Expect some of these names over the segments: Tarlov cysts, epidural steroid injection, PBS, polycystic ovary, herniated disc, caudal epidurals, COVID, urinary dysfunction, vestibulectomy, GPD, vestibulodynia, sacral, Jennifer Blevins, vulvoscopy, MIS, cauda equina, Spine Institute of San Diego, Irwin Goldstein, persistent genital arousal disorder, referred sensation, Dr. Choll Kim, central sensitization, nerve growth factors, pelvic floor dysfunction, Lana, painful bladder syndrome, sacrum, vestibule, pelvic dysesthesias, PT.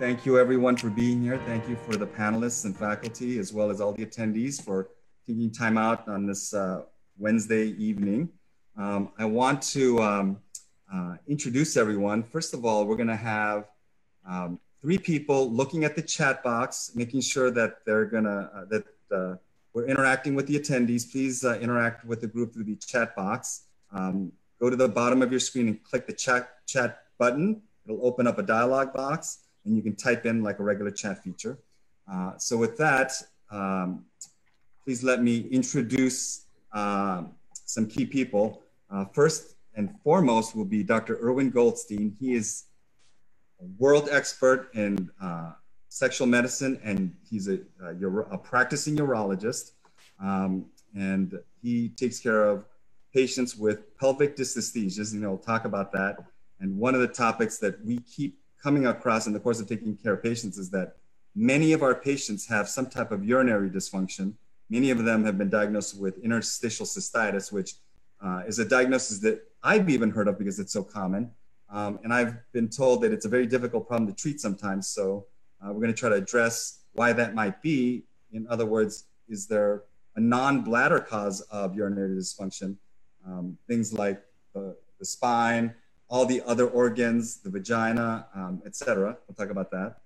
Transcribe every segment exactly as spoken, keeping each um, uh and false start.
Thank you everyone for being here. Thank you for the panelists and faculty, as well as all the attendees for taking time out on this uh, Wednesday evening. Um, I want to um, uh, introduce everyone. First of all, we're gonna have um, three people looking at the chat box, making sure that they're gonna, uh, that uh, we're interacting with the attendees. Please uh, interact with the group through the chat box. Um, go to the bottom of your screen and click the chat, chat button. It'll open up a dialog box, and you can type in like a regular chat feature. Uh, so with that, um, please let me introduce uh, some key people. Uh, first and foremost will be Doctor Irwin Goldstein. He is a world expert in uh, sexual medicine, and he's a, a, uro a practicing urologist. Um, and he takes care of patients with pelvic dysesthesias, and he'll talk about that. And one of the topics that we keep coming across in the course of taking care of patients is that many of our patients have some type of urinary dysfunction. Many of them have been diagnosed with interstitial cystitis, which uh, is a diagnosis that I've even heard of because it's so common. Um, and I've been told that it's a very difficult problem to treat sometimes. So uh, we're gonna try to address why that might be. In other words, is there a non-bladder cause of urinary dysfunction? Um, things like the, the spine, all the other organs, the vagina, um, et cetera. We'll talk about that.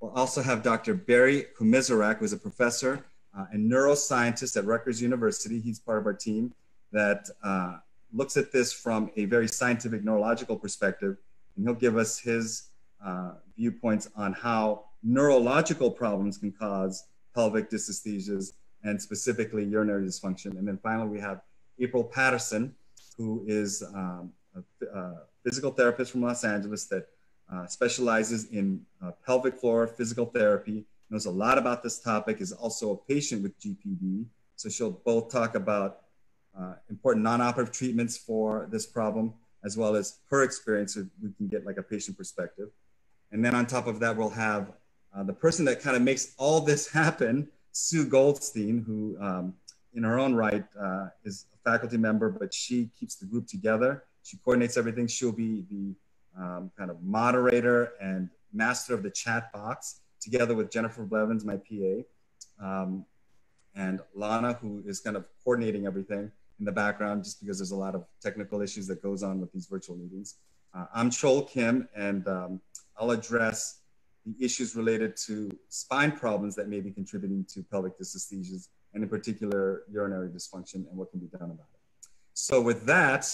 We'll also have Doctor Barry Komisaruk, who is a professor uh, and neuroscientist at Rutgers University. He's part of our team that uh, looks at this from a very scientific neurological perspective. And he'll give us his uh, viewpoints on how neurological problems can cause pelvic dysesthesias and specifically urinary dysfunction. And then finally, we have April Patterson, who is um, a, a physical therapist from Los Angeles that uh, specializes in uh, pelvic floor physical therapy, knows a lot about this topic, is also a patient with G P D. So she'll both talk about uh, important non-operative treatments for this problem, as well as her experience so we can get like a patient perspective. And then on top of that, we'll have uh, the person that kind of makes all this happen, Sue Goldstein, who um, in her own right uh, is a faculty member, but she keeps the group together. She coordinates everything. She'll be the um, kind of moderator and master of the chat box, together with Jennifer Blevins, my P A, um, and Lana, who is kind of coordinating everything in the background, just because there's a lot of technical issues that goes on with these virtual meetings. Uh, I'm Choll Kim, and um, I'll address the issues related to spine problems that may be contributing to pelvic dysesthesias, and in particular, urinary dysfunction and what can be done about it. So with that,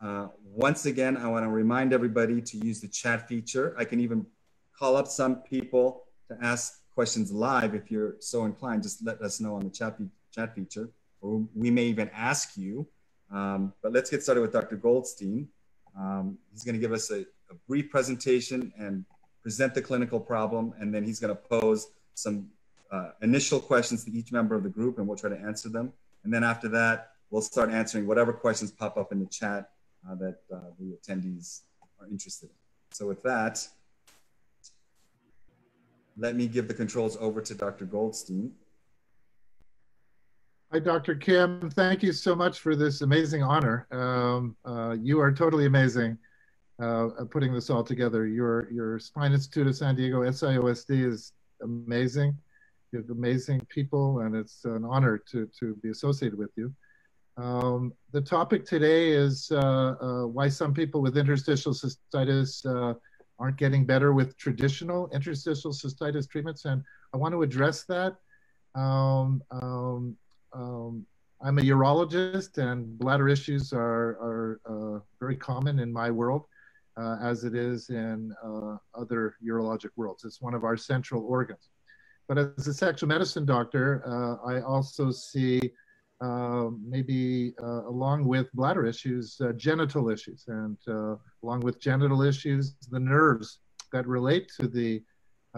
Uh, once again, I want to remind everybody to use the chat feature. I can even call up some people to ask questions live if you're so inclined. Just let us know on the chat, fe chat feature, or we may even ask you. Um, but let's get started with Doctor Goldstein. Um, he's going to give us a, a brief presentation and present the clinical problem, and then he's going to pose some uh, initial questions to each member of the group, and we'll try to answer them. And then after that, we'll start answering whatever questions pop up in the chat Uh, that uh, the attendees are interested in. So with that, let me give the controls over to Doctor Goldstein. Hi, Doctor Kim. Thank you so much for this amazing honor. Um, uh, you are totally amazing uh, putting this all together. Your, your Spine Institute of San Diego, S I O S D, is amazing. You have amazing people, and it's an honor to, to be associated with you. Um, the topic today is uh, uh, why some people with interstitial cystitis uh, aren't getting better with traditional interstitial cystitis treatments, and I want to address that. Um, um, um, I'm a urologist, and bladder issues are, are uh, very common in my world, uh, as it is in uh, other urologic worlds. It's one of our central organs. But as a sexual medicine doctor, uh, I also see Uh, maybe uh, along with bladder issues, uh, genital issues, and uh, along with genital issues, the nerves that relate to the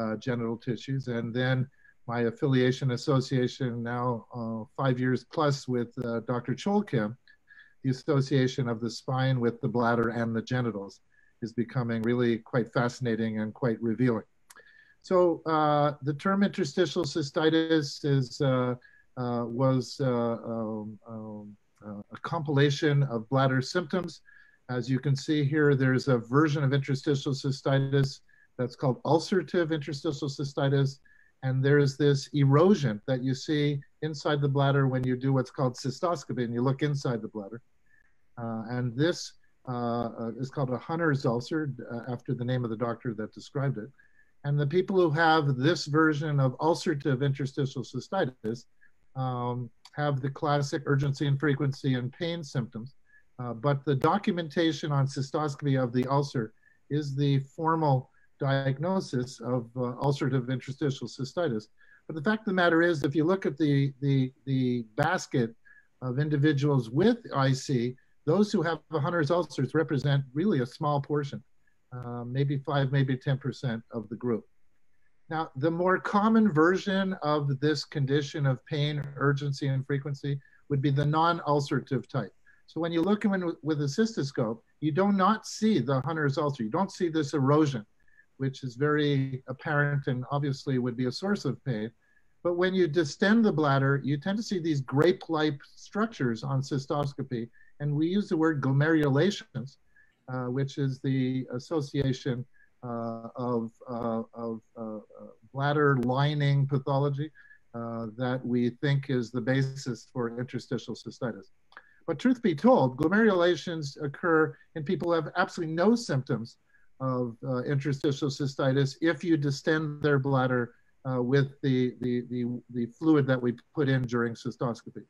uh, genital tissues. And then my affiliation association now uh, five years plus with uh, Doctor Choll Kim, the association of the spine with the bladder and the genitals is becoming really quite fascinating and quite revealing. So uh, the term interstitial cystitis is uh, Uh, was uh, um, um, uh, a compilation of bladder symptoms. As you can see here, there's a version of interstitial cystitis that's called ulcerative interstitial cystitis. And there is this erosion that you see inside the bladder when you do what's called cystoscopy, and you look inside the bladder. Uh, and this uh, is called a Hunner's ulcer, uh, after the name of the doctor that described it. And the people who have this version of ulcerative interstitial cystitis um, have the classic urgency and frequency and pain symptoms. Uh, but the documentation on cystoscopy of the ulcer is the formal diagnosis of uh, ulcerative interstitial cystitis. But the fact of the matter is, if you look at the, the, the basket of individuals with I C, those who have Hunter's ulcers represent really a small portion, uh, maybe five, maybe ten percent of the group. Now, the more common version of this condition of pain, urgency, and frequency would be the non-ulcerative type. So when you look in with a cystoscope, you do not see the Hunter's ulcer. You don't see this erosion, which is very apparent and obviously would be a source of pain. But when you distend the bladder, you tend to see these grape-like structures on cystoscopy. And we use the word glomerulations, uh, which is the association uh, of, uh, of uh, bladder lining pathology uh, that we think is the basis for interstitial cystitis. But truth be told, glomerulations occur in people who have absolutely no symptoms of uh, interstitial cystitis if you distend their bladder uh, with the, the, the, the fluid that we put in during cystoscopy.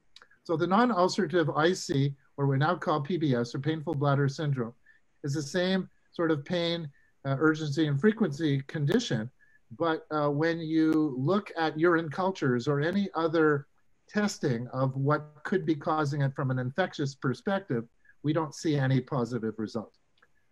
So the non-ulcerative I C, or we now call P B S, or painful bladder syndrome, is the same sort of pain, uh, urgency, and frequency condition. But uh, when you look at urine cultures or any other testing of what could be causing it from an infectious perspective, we don't see any positive results.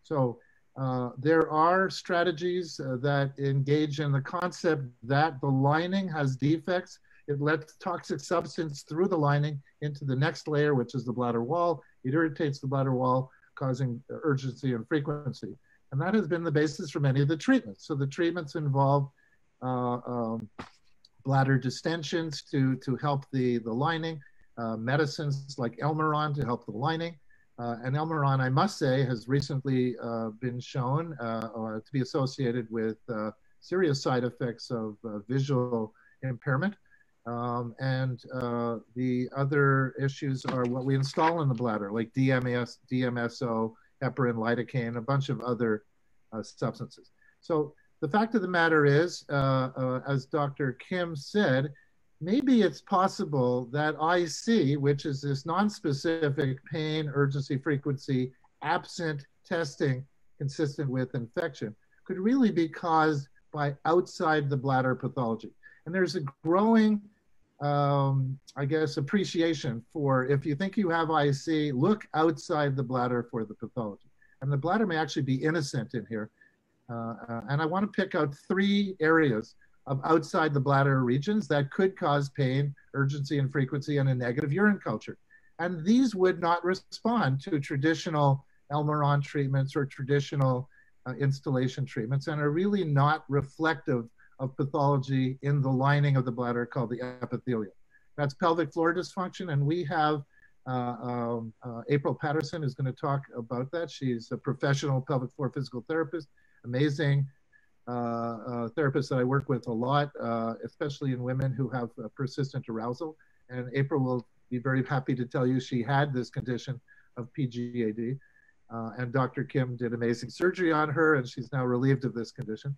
So uh, there are strategies uh, that engage in the concept that the lining has defects. It lets toxic substance through the lining into the next layer, which is the bladder wall. It irritates the bladder wall, causing urgency and frequency. And that has been the basis for many of the treatments. So the treatments involve uh, um, bladder distensions to, to help the, the lining, uh, medicines like Elmiron to help the lining. Uh, and Elmiron, I must say, has recently uh, been shown uh, or to be associated with uh, serious side effects of uh, visual impairment. Um, and uh, the other issues are what we install in the bladder, like D M S, D M S O, heparin, lidocaine, a bunch of other uh, substances. So the fact of the matter is, uh, uh, as Doctor Kim said, maybe it's possible that I C, which is this nonspecific pain, urgency, frequency, absent testing consistent with infection, could really be caused by outside the bladder pathology. And there's a growing Um, I guess, appreciation for, if you think you have I C, look outside the bladder for the pathology. And the bladder may actually be innocent in here. Uh, uh, and I want to pick out three areas of outside the bladder regions that could cause pain, urgency, and frequency in a negative urine culture. And these would not respond to traditional Elmiron treatments or traditional uh, installation treatments, and are really not reflective of pathology in the lining of the bladder called the epithelium. That's pelvic floor dysfunction, and we have uh, um, uh, April Patterson is going to talk about that. She's a professional pelvic floor physical therapist, amazing uh, uh, therapist that I work with a lot, uh, especially in women who have uh, persistent arousal. And April will be very happy to tell you she had this condition of P G A D. Uh, and Doctor Kim did amazing surgery on her, and she's now relieved of this condition.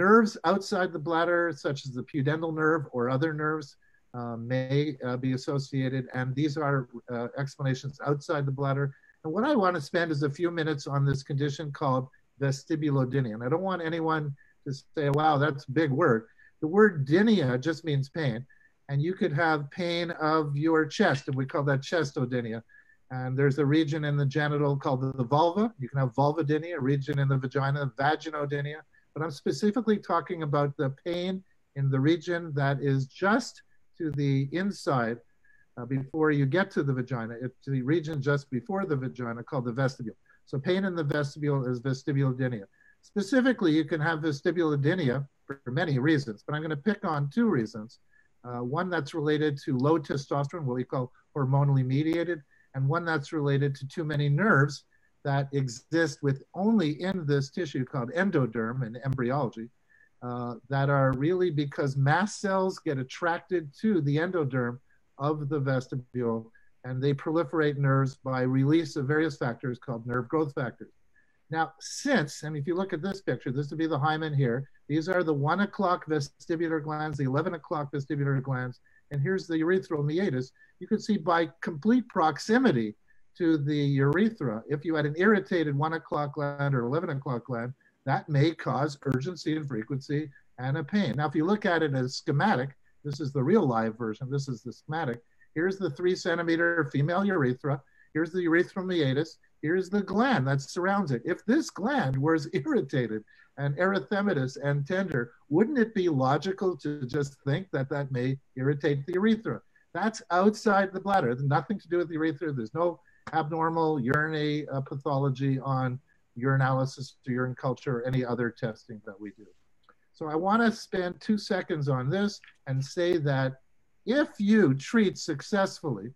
Nerves outside the bladder, such as the pudendal nerve or other nerves, uh, may uh, be associated, and these are uh, explanations outside the bladder. And what I want to spend is a few minutes on this condition called vestibulodynia. And I don't want anyone to say, wow, that's a big word. The word dynia just means pain, and you could have pain of your chest, and we call that chestodynia. And there's a region in the genital called the vulva. You can have vulvodynia, a region in the vagina, vaginodynia. But I'm specifically talking about the pain in the region that is just to the inside uh, before you get to the vagina. It's the region just before the vagina called the vestibule. So pain in the vestibule is vestibulodynia. Specifically, you can have vestibulodynia for many reasons, but I'm going to pick on two reasons. Uh, one that's related to low testosterone, what we call hormonally mediated, and one that's related to too many nerves that exist with only in this tissue called endoderm in embryology uh, that are really because mast cells get attracted to the endoderm of the vestibule, and they proliferate nerves by release of various factors called nerve growth factors. Now, since, and if you look at this picture, this would be the hymen here. These are the one o'clock vestibular glands, the eleven o'clock vestibular glands, and here's the urethral meatus. You can see by complete proximity to the urethra, if you had an irritated one o'clock gland or eleven o'clock gland, that may cause urgency and frequency and a pain. Now, if you look at it as schematic, this is the real live version, this is the schematic. Here's the three centimeter female urethra, here's the urethral meatus, here's the gland that surrounds it. If this gland were irritated and erythematous and tender, wouldn't it be logical to just think that that may irritate the urethra? That's outside the bladder. There's nothing to do with the urethra. There's no abnormal urinary uh, pathology on urinalysis to urine culture or any other testing that we do. So I want to spend two seconds on this and say that if you treat successfully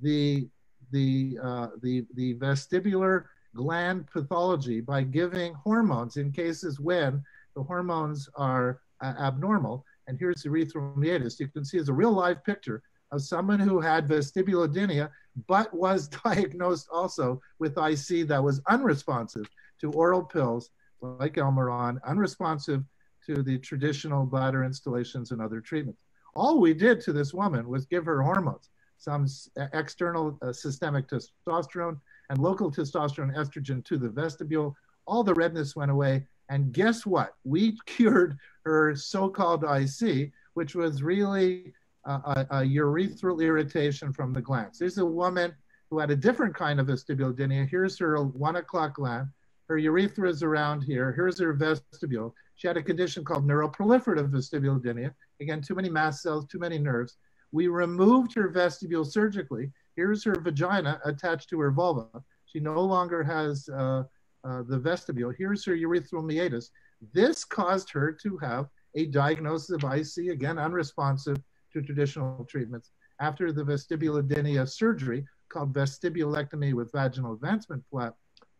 the The, uh, the, the vestibular gland pathology by giving hormones in cases when the hormones are uh, abnormal. And here's the urethral meatus. You can see it's a real live picture of someone who had vestibulodynia, but was diagnosed also with I C that was unresponsive to oral pills like Elmiron, unresponsive to the traditional bladder installations and other treatments. All we did to this woman was give her hormones, some external uh, systemic testosterone and local testosterone estrogen to the vestibule. All the redness went away. And guess what? We cured her so-called I C, which was really uh, a, a urethral irritation from the glands. There's a woman who had a different kind of vestibulodynia. Here's her one o'clock gland. Her urethra is around here. Here's her vestibule. She had a condition called neuroproliferative vestibulodynia. Again, too many mast cells, too many nerves. We removed her vestibule surgically. Here's her vagina attached to her vulva. She no longer has uh, uh, the vestibule. Here's her urethral meatus. This caused her to have a diagnosis of I C, again, unresponsive to traditional treatments. After the vestibulodynia surgery called vestibulectomy with vaginal advancement flap,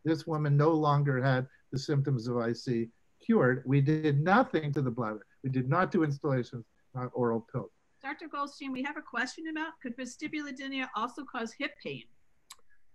this woman no longer had the symptoms of I C cured. We did nothing to the bladder. We did not do installations, not oral pills. Doctor Goldstein, we have a question about, could vestibulodynia also cause hip pain?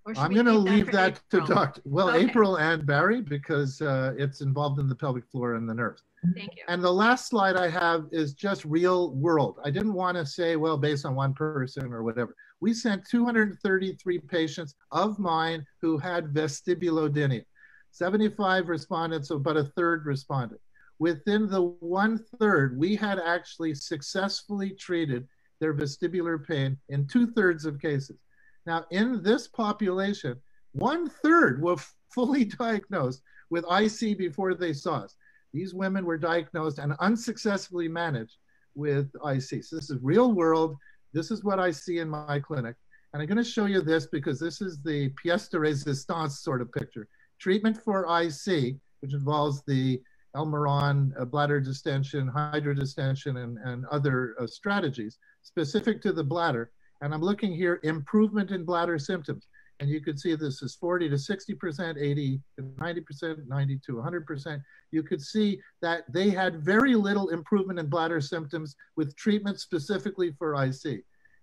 Or I'm going to leave that to Doctor Well, okay. April and Barry, because uh, it's involved in the pelvic floor and the nerves. Thank you. And the last slide I have is just real world. I didn't want to say, well, based on one person or whatever. We sent two hundred thirty-three patients of mine who had vestibulodynia. seventy-five respondents, so about a third responded. Within the one third, we had actually successfully treated their vestibular pain in two thirds of cases. Now, in this population, one third were fully diagnosed with I C before they saw us. These women were diagnosed and unsuccessfully managed with I C. So this is real world. This is what I see in my clinic. And I'm going to show you this because this is the pièce de résistance sort of picture. Treatment for I C, which involves the Elmiron, uh, bladder distension, hydrodistension, and, and other uh, strategies specific to the bladder. And I'm looking here, improvement in bladder symptoms. And you can see this is forty to sixty percent, eighty to ninety percent, ninety to one hundred percent. You could see that they had very little improvement in bladder symptoms with treatment specifically for I C.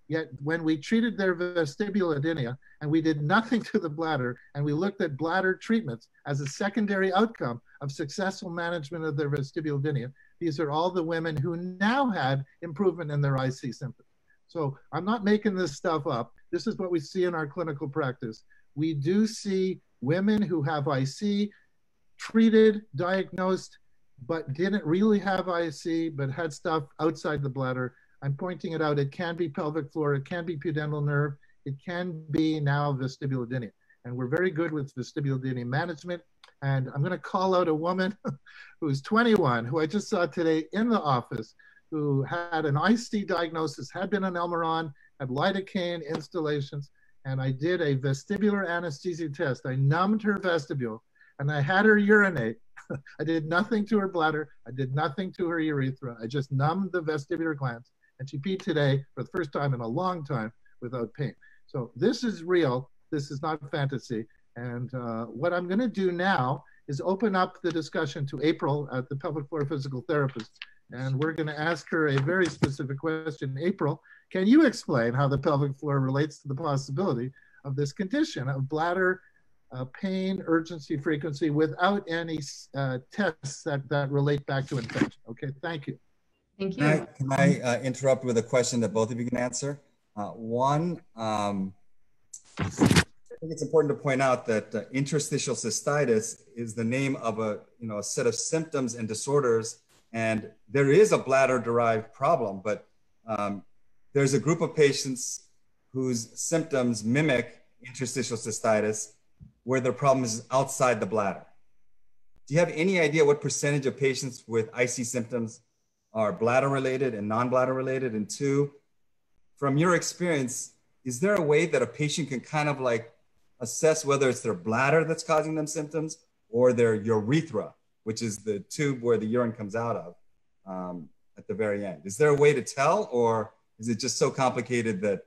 Yet when we treated their vestibulodynia and we did nothing to the bladder and we looked at bladder treatments as a secondary outcome of successful management of their vestibulodynia, these are all the women who now had improvement in their I C symptoms. So I'm not making this stuff up. This is what we see in our clinical practice. We do see women who have I C treated, diagnosed, but didn't really have I C, but had stuff outside the bladder. I'm pointing it out. It can be pelvic floor. It can be pudendal nerve. It can be now vestibulodynia. And we're very good with vestibulodynia management. And I'm going to call out a woman who's twenty-one, who I just saw today in the office, who had an I C diagnosis, had been on Elmiron, had lidocaine installations. And I did a vestibular anesthesia test. I numbed her vestibule and I had her urinate. I did nothing to her bladder. I did nothing to her urethra. I just numbed the vestibular glands. And she peed today for the first time in a long time without pain. So this is real. This is not fantasy. And uh, what I'm going to do now is open up the discussion to April at the pelvic floor physical therapist. And we're going to ask her a very specific question. April, can you explain how the pelvic floor relates to the possibility of this condition of bladder uh, pain, urgency, frequency without any uh, tests that, that relate back to infection? Okay, thank you. Thank you. Can I, can I uh, interrupt with a question that both of you can answer? Uh, one, um, I think it's important to point out that uh, interstitial cystitis is the name of a, you know, a set of symptoms and disorders, and there is a bladder-derived problem, but um, there's a group of patients whose symptoms mimic interstitial cystitis, where their problem is outside the bladder. Do you have any idea what percentage of patients with I C symptoms are bladder-related and non-bladder-related? And two, from your experience, is there a way that a patient can kind of like assess whether it's their bladder that's causing them symptoms or their urethra, which is the tube where the urine comes out of um, at the very end? Is there a way to tell, or is it just so complicated that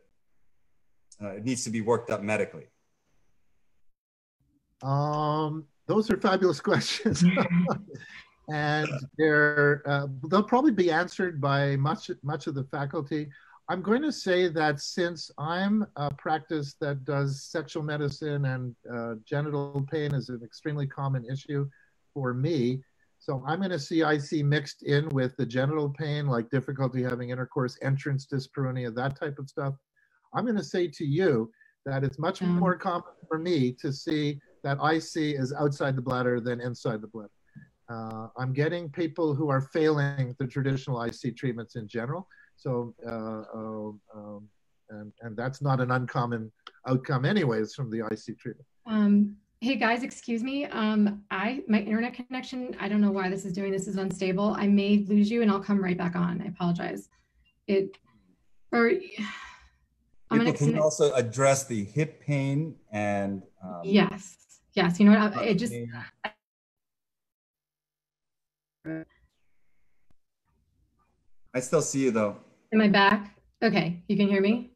uh, it needs to be worked up medically? Um, those are fabulous questions. And they're, uh, they'll probably be answered by much, much of the faculty. I'm going to say that since I'm a practice that does sexual medicine and uh, genital pain is an extremely common issue for me, so I'm going to see I C mixed in with the genital pain, like difficulty having intercourse, entrance dyspareunia, that type of stuff. I'm going to say to you that it's much mm. more common for me to see that I C is outside the bladder than inside the bladder. Uh, I'm getting people who are failing the traditional I C treatments in general. So, uh, um, and, and that's not an uncommon outcome anyways from the I C treatment. Um, hey guys, excuse me. Um, I, my internet connection, I don't know why this is doing, this is unstable. I may lose you and I'll come right back on. I apologize. It, or I'm gonna can also address the hip pain and. Um, yes. Yes. You know what? I, it just, I, I still see you though. Am I back? Okay, you can hear me?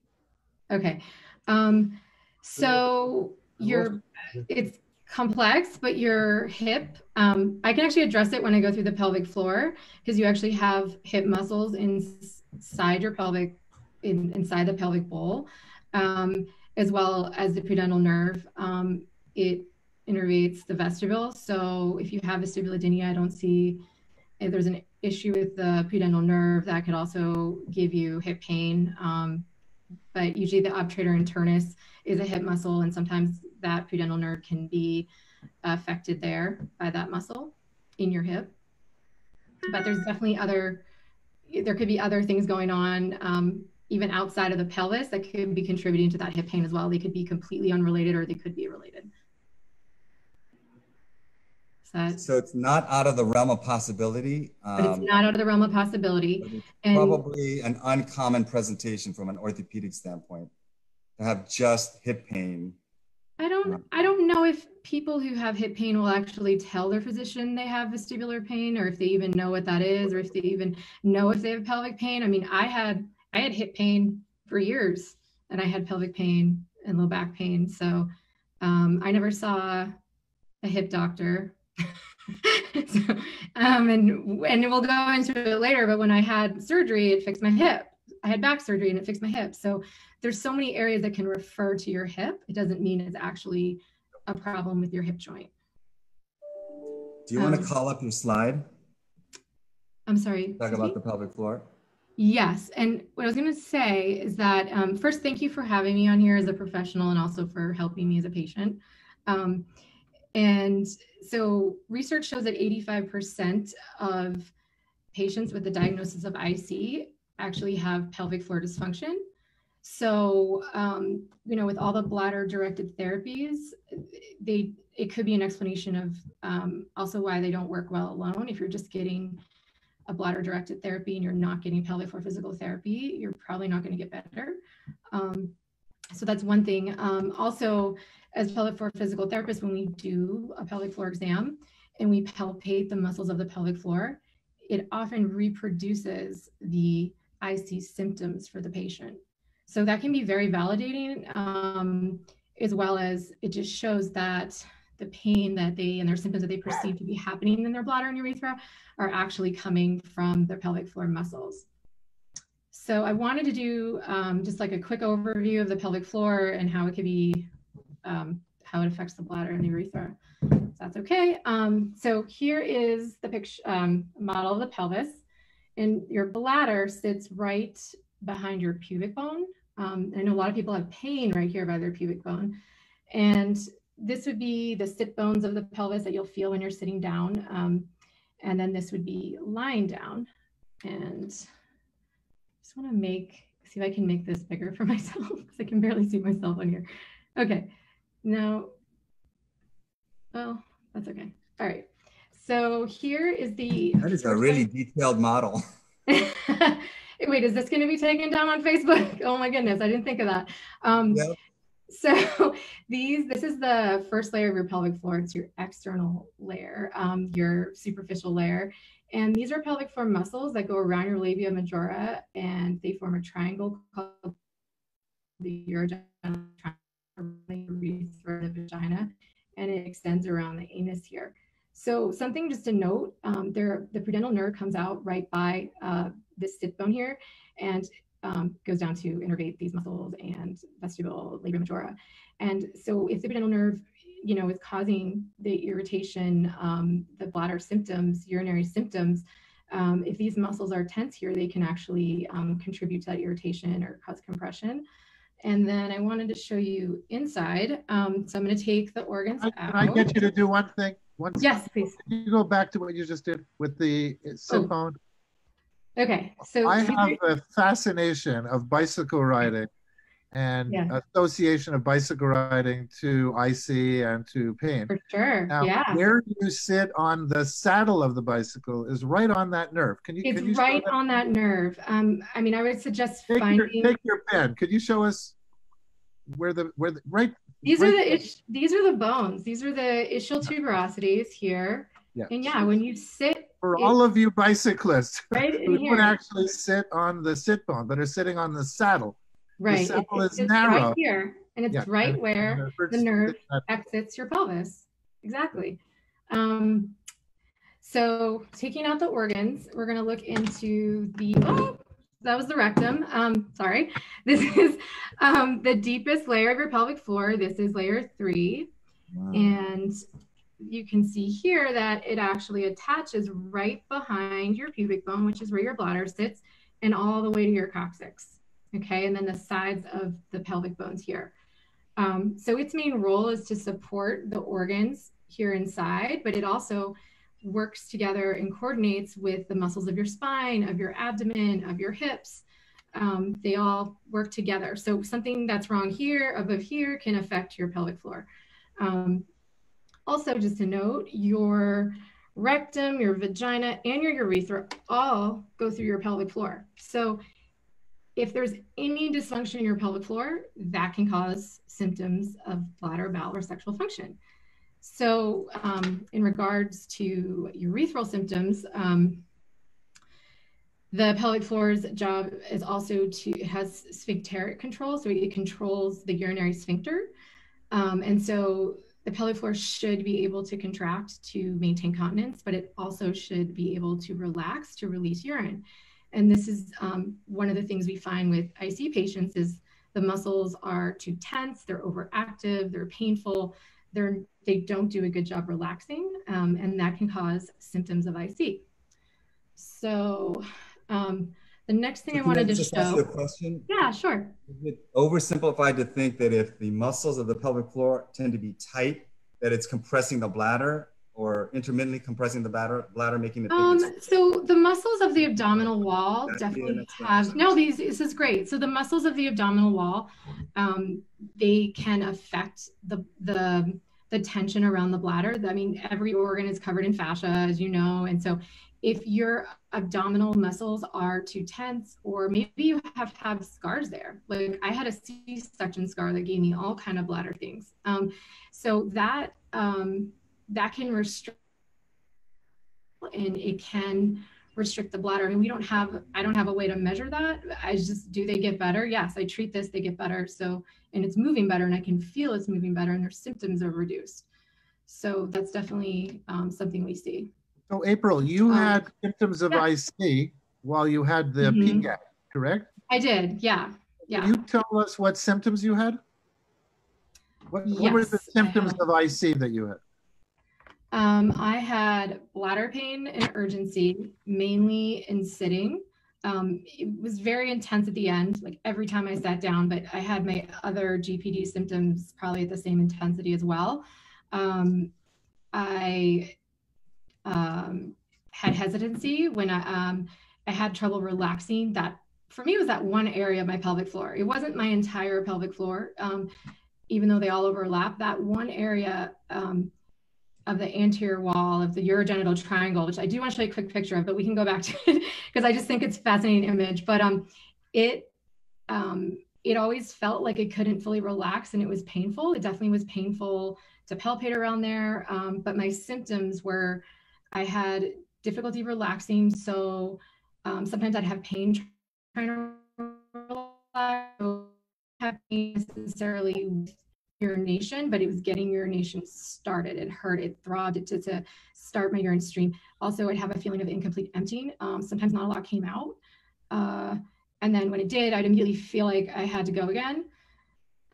Okay. Um, so you're, it's complex, but your hip, um, I can actually address it when I go through the pelvic floor, because you actually have hip muscles inside your pelvic, in, inside the pelvic bowl, um, as well as the pudendal nerve. Um, it innervates the vestibule. So if you have vestibulodynia, I don't see if there's an issue with the pudendal nerve that could also give you hip pain. Um, but usually the obturator internus is a hip muscle, and sometimes that pudendal nerve can be affected there by that muscle in your hip. But there's definitely other, there could be other things going on um, even outside of the pelvis that could be contributing to that hip pain as well. They could be completely unrelated or they could be related. That. So it's not out of the realm of possibility. Um, but it's not out of the realm of possibility. And probably an uncommon presentation from an orthopedic standpoint to have just hip pain. I don't, I don't know if people who have hip pain will actually tell their physician they have vestibular pain, or if they even know what that is, or if they even know if they have pelvic pain. I mean, I had, I had hip pain for years, and I had pelvic pain and low back pain. So um, I never saw a hip doctor. so, um, and, and we'll go into it later, but when I had surgery, it fixed my hip. I had back surgery and it fixed my hip. So there's so many areas that can refer to your hip. It doesn't mean it's actually a problem with your hip joint. Do you um, want to call up your slide? I'm sorry. Talk about me? The pelvic floor. Yes. And what I was going to say is that um, first, thank you for having me on here as a professional and also for helping me as a patient. Um, And so research shows that eighty-five percent of patients with the diagnosis of I C actually have pelvic floor dysfunction. So, um, you know, with all the bladder directed therapies, they, it could be an explanation of um, also why they don't work well alone. If you're just getting a bladder directed therapy and you're not getting pelvic floor physical therapy, you're probably not going to get better. Um, so that's one thing. Um, also, as pelvic floor physical therapists, when we do a pelvic floor exam and we palpate the muscles of the pelvic floor, it often reproduces the I C symptoms for the patient. So that can be very validating. Um, as well as it just shows that the pain that they and their symptoms that they perceive to be happening in their bladder and urethra are actually coming from their pelvic floor muscles. So I wanted to do um, just like a quick overview of the pelvic floor and how it could be, um, how it affects the bladder and the urethra. If that's okay. Um, so here is the picture um, model of the pelvis, and your bladder sits right behind your pubic bone. Um, I know a lot of people have pain right here by their pubic bone, and this would be the sit bones of the pelvis that you'll feel when you're sitting down, um, and then this would be lying down. And just want to make, see if I can make this bigger for myself because I can barely see myself on here. Okay, now, well, that's okay. All right, so here is the— That is a really detailed model. Wait, is this going to be taken down on Facebook? Oh my goodness, I didn't think of that. Um, yep. So these, this is the first layer of your pelvic floor. It's your external layer, um, your superficial layer. And these are pelvic floor muscles that go around your labia majora, and they form a triangle called the urodynal triangle through the vagina, and it extends around the anus here. So something just to note, um, there, the pudendal nerve comes out right by uh, this sit bone here, and um, goes down to innervate these muscles and vestibule, labia majora. And so if the pudendal nerve, you know, is causing the irritation, um, the bladder symptoms, urinary symptoms, um, if these muscles are tense here, they can actually um, contribute to that irritation or cause compression. And then I wanted to show you inside. Um, so I'm going to take the organs out. Can I get you to do one thing? One yes, second. Please. Can you go back to what you just did with the sit bone? Oh. Okay. So I have a fascination of bicycle riding and yeah. association of bicycle riding to I C and to pain. For sure. Now, yeah. Where you sit on the saddle of the bicycle is right on that nerve. Can you? It's can you right that? on that nerve. Um, I mean, I would suggest take finding. Your, take your pen. Could you show us where the where the right? These are the ish, these are the bones. These are the ischial tuberosities here. Yeah. And yeah, when you sit. For it, all of you bicyclists, right who don't actually sit on the sit bone, but are sitting on the saddle. Right. The saddle it's, is it's narrow. Right here, and it's yeah. right and, where and the nerve exits your pelvis. Exactly. Um, so taking out the organs, we're going to look into the. Oh, that was the rectum. Um, sorry. This is um, the deepest layer of your pelvic floor. This is layer three. Wow. And you can see here that it actually attaches right behind your pubic bone, which is where your bladder sits, and all the way to your coccyx. Okay. And then the sides of the pelvic bones here. Um, so its main role is to support the organs here inside, but it also works together and coordinates with the muscles of your spine, of your abdomen, of your hips. Um, they all work together. So something that's wrong here, above here, can affect your pelvic floor. Um, also, just to note, your rectum, your vagina, and your urethra all go through your pelvic floor. So if there's any dysfunction in your pelvic floor, that can cause symptoms of bladder, bowel, or sexual function. So um, in regards to urethral symptoms, um, the pelvic floor's job is also to, it has sphincteric control, so it controls the urinary sphincter. Um, and so the pelvic floor should be able to contract to maintain continence, but it also should be able to relax to release urine. And this is um, one of the things we find with I C patients is the muscles are too tense, they're overactive, they're painful, they're, they don't do a good job relaxing, um, and that can cause symptoms of I C. So um, the next thing so I wanted to just show- ask you a question? Yeah, sure. Is it oversimplified to think that if the muscles of the pelvic floor tend to be tight, that it's compressing the bladder? Or intermittently compressing the bladder, bladder making it. Um, so the muscles of the abdominal wall that's definitely yeah, have, no, these, this is great. So the muscles of the abdominal wall, um, they can affect the, the, the tension around the bladder. I mean, every organ is covered in fascia, as you know. And so if your abdominal muscles are too tense, or maybe you have to have scars there. Like I had a C-section scar that gave me all kind of bladder things. Um, so that, um, that can restrict and it can restrict the bladder. I mean, we don't have, I don't have a way to measure that. I just, do they get better? Yes, I treat this, they get better. So, and it's moving better and I can feel it's moving better and their symptoms are reduced. So that's definitely um, something we see. So April, you um, had symptoms of yeah. I C while you had the mm-hmm. P GAD, correct? I did, yeah, yeah. Can you tell us what symptoms you had? What, yes, what were the symptoms of I C that you had? Um, I had bladder pain and urgency, mainly in sitting. Um, it was very intense at the end, like every time I sat down, but I had my other G P D symptoms probably at the same intensity as well. Um, I um, had hesitancy when I, um, I had trouble relaxing. That for me was that one area of my pelvic floor. It wasn't my entire pelvic floor, um, even though they all overlap. That one area um, of the anterior wall of the urogenital triangle, which I do want to show you a quick picture of, but we can go back to it because I just think it's a fascinating image. But um, it um, it always felt like it couldn't fully relax and it was painful. It definitely was painful to palpate around there. Um, but my symptoms were I had difficulty relaxing. So um, sometimes I'd have pain trying to relax. So I don't have pain necessarily with urination, but it was getting urination started. It hurt, it throbbed, it did to start my urine stream. Also, I'd have a feeling of incomplete emptying. Um, sometimes not a lot came out. Uh, and then when it did, I'd immediately feel like I had to go again.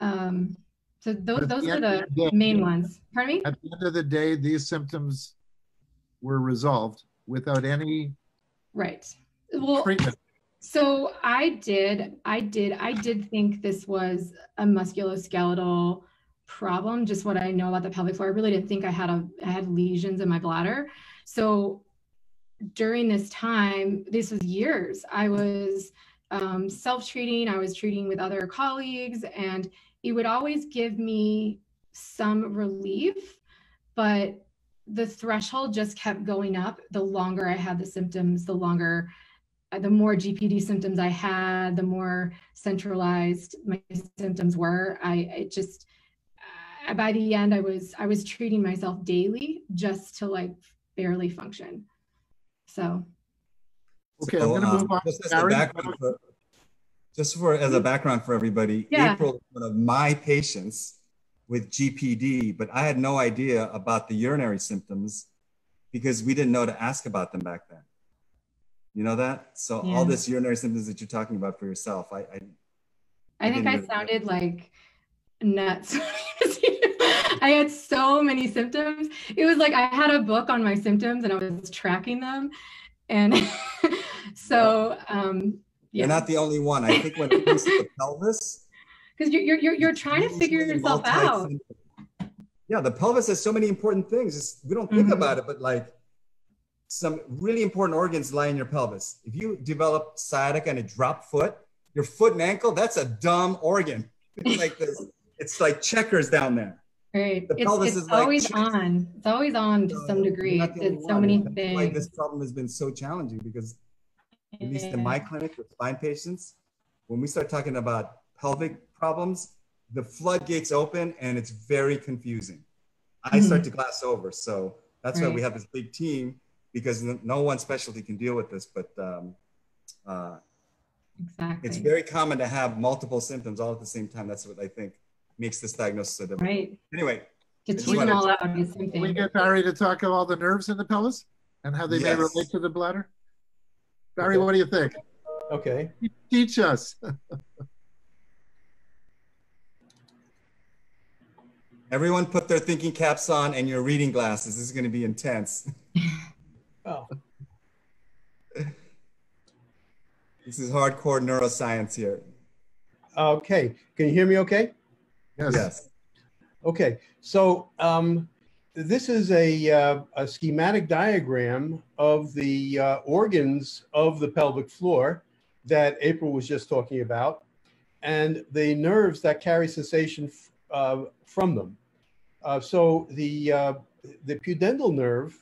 Um, so those, those are the, the day, main ones. Pardon me? At the end of the day, these symptoms were resolved without any right. Well, treatment. So I did, I did, I did think this was a musculoskeletal problem, just what I know about the pelvic floor. I really didn't think I had a, I had lesions in my bladder. So during this time, this was years, I was um, self-treating, I was treating with other colleagues, and it would always give me some relief, but the threshold just kept going up. The longer I had the symptoms, the longer, the more G P D symptoms I had, the more centralized my symptoms were. I it just, uh, by the end, I was I was treating myself daily just to like barely function. So. Okay, so, I'm gonna um, move on. Just as, Barry, a for, just for as a background for everybody, yeah. April is one of my patients with G P D, but I had no idea about the urinary symptoms because we didn't know to ask about them back then. You know that? So yeah. all this urinary symptoms that you're talking about for yourself, I I, I, I think I really sounded know. like nuts. I had so many symptoms. It was like I had a book on my symptoms and I was tracking them. And so, um, yeah. You're not the only one. I think when it comes to the pelvis. Because you're, you're, you're, you're trying to figure yourself out. Symptoms. Yeah, the pelvis has so many important things. It's, we don't think mm-hmm. about it, but like, some really important organs lie in your pelvis. If you develop sciatica and a drop foot, your foot and ankle, that's a dumb organ. It's like this, it's like checkers down there. Right. The it's pelvis it's is always like, on. It's always on to some degree. It's so many that's things. Why this problem has been so challenging because at yeah. least in my clinic with spine patients, when we start talking about pelvic problems, the floodgates open and it's very confusing. Mm-hmm. I start to glass over. So that's right. why we have this big team. Because no one specialty can deal with this, but um, uh, exactly. it's very common to have multiple symptoms all at the same time. That's what I think makes this diagnosis so difficult. Right. Anyway. It's all out on the same thing. We get Barry to talk about all the nerves in the pelvis and how they yes. may relate to the bladder. Barry, okay. what do you think? Okay. Teach us. Everyone put their thinking caps on and your reading glasses. This is going to be intense. Oh. This is hardcore neuroscience here. Okay, can you hear me okay? Yes. yes. Okay, so um, this is a, uh, a schematic diagram of the uh, organs of the pelvic floor that April was just talking about and the nerves that carry sensation uh, from them. Uh, so the, uh, the pudendal nerve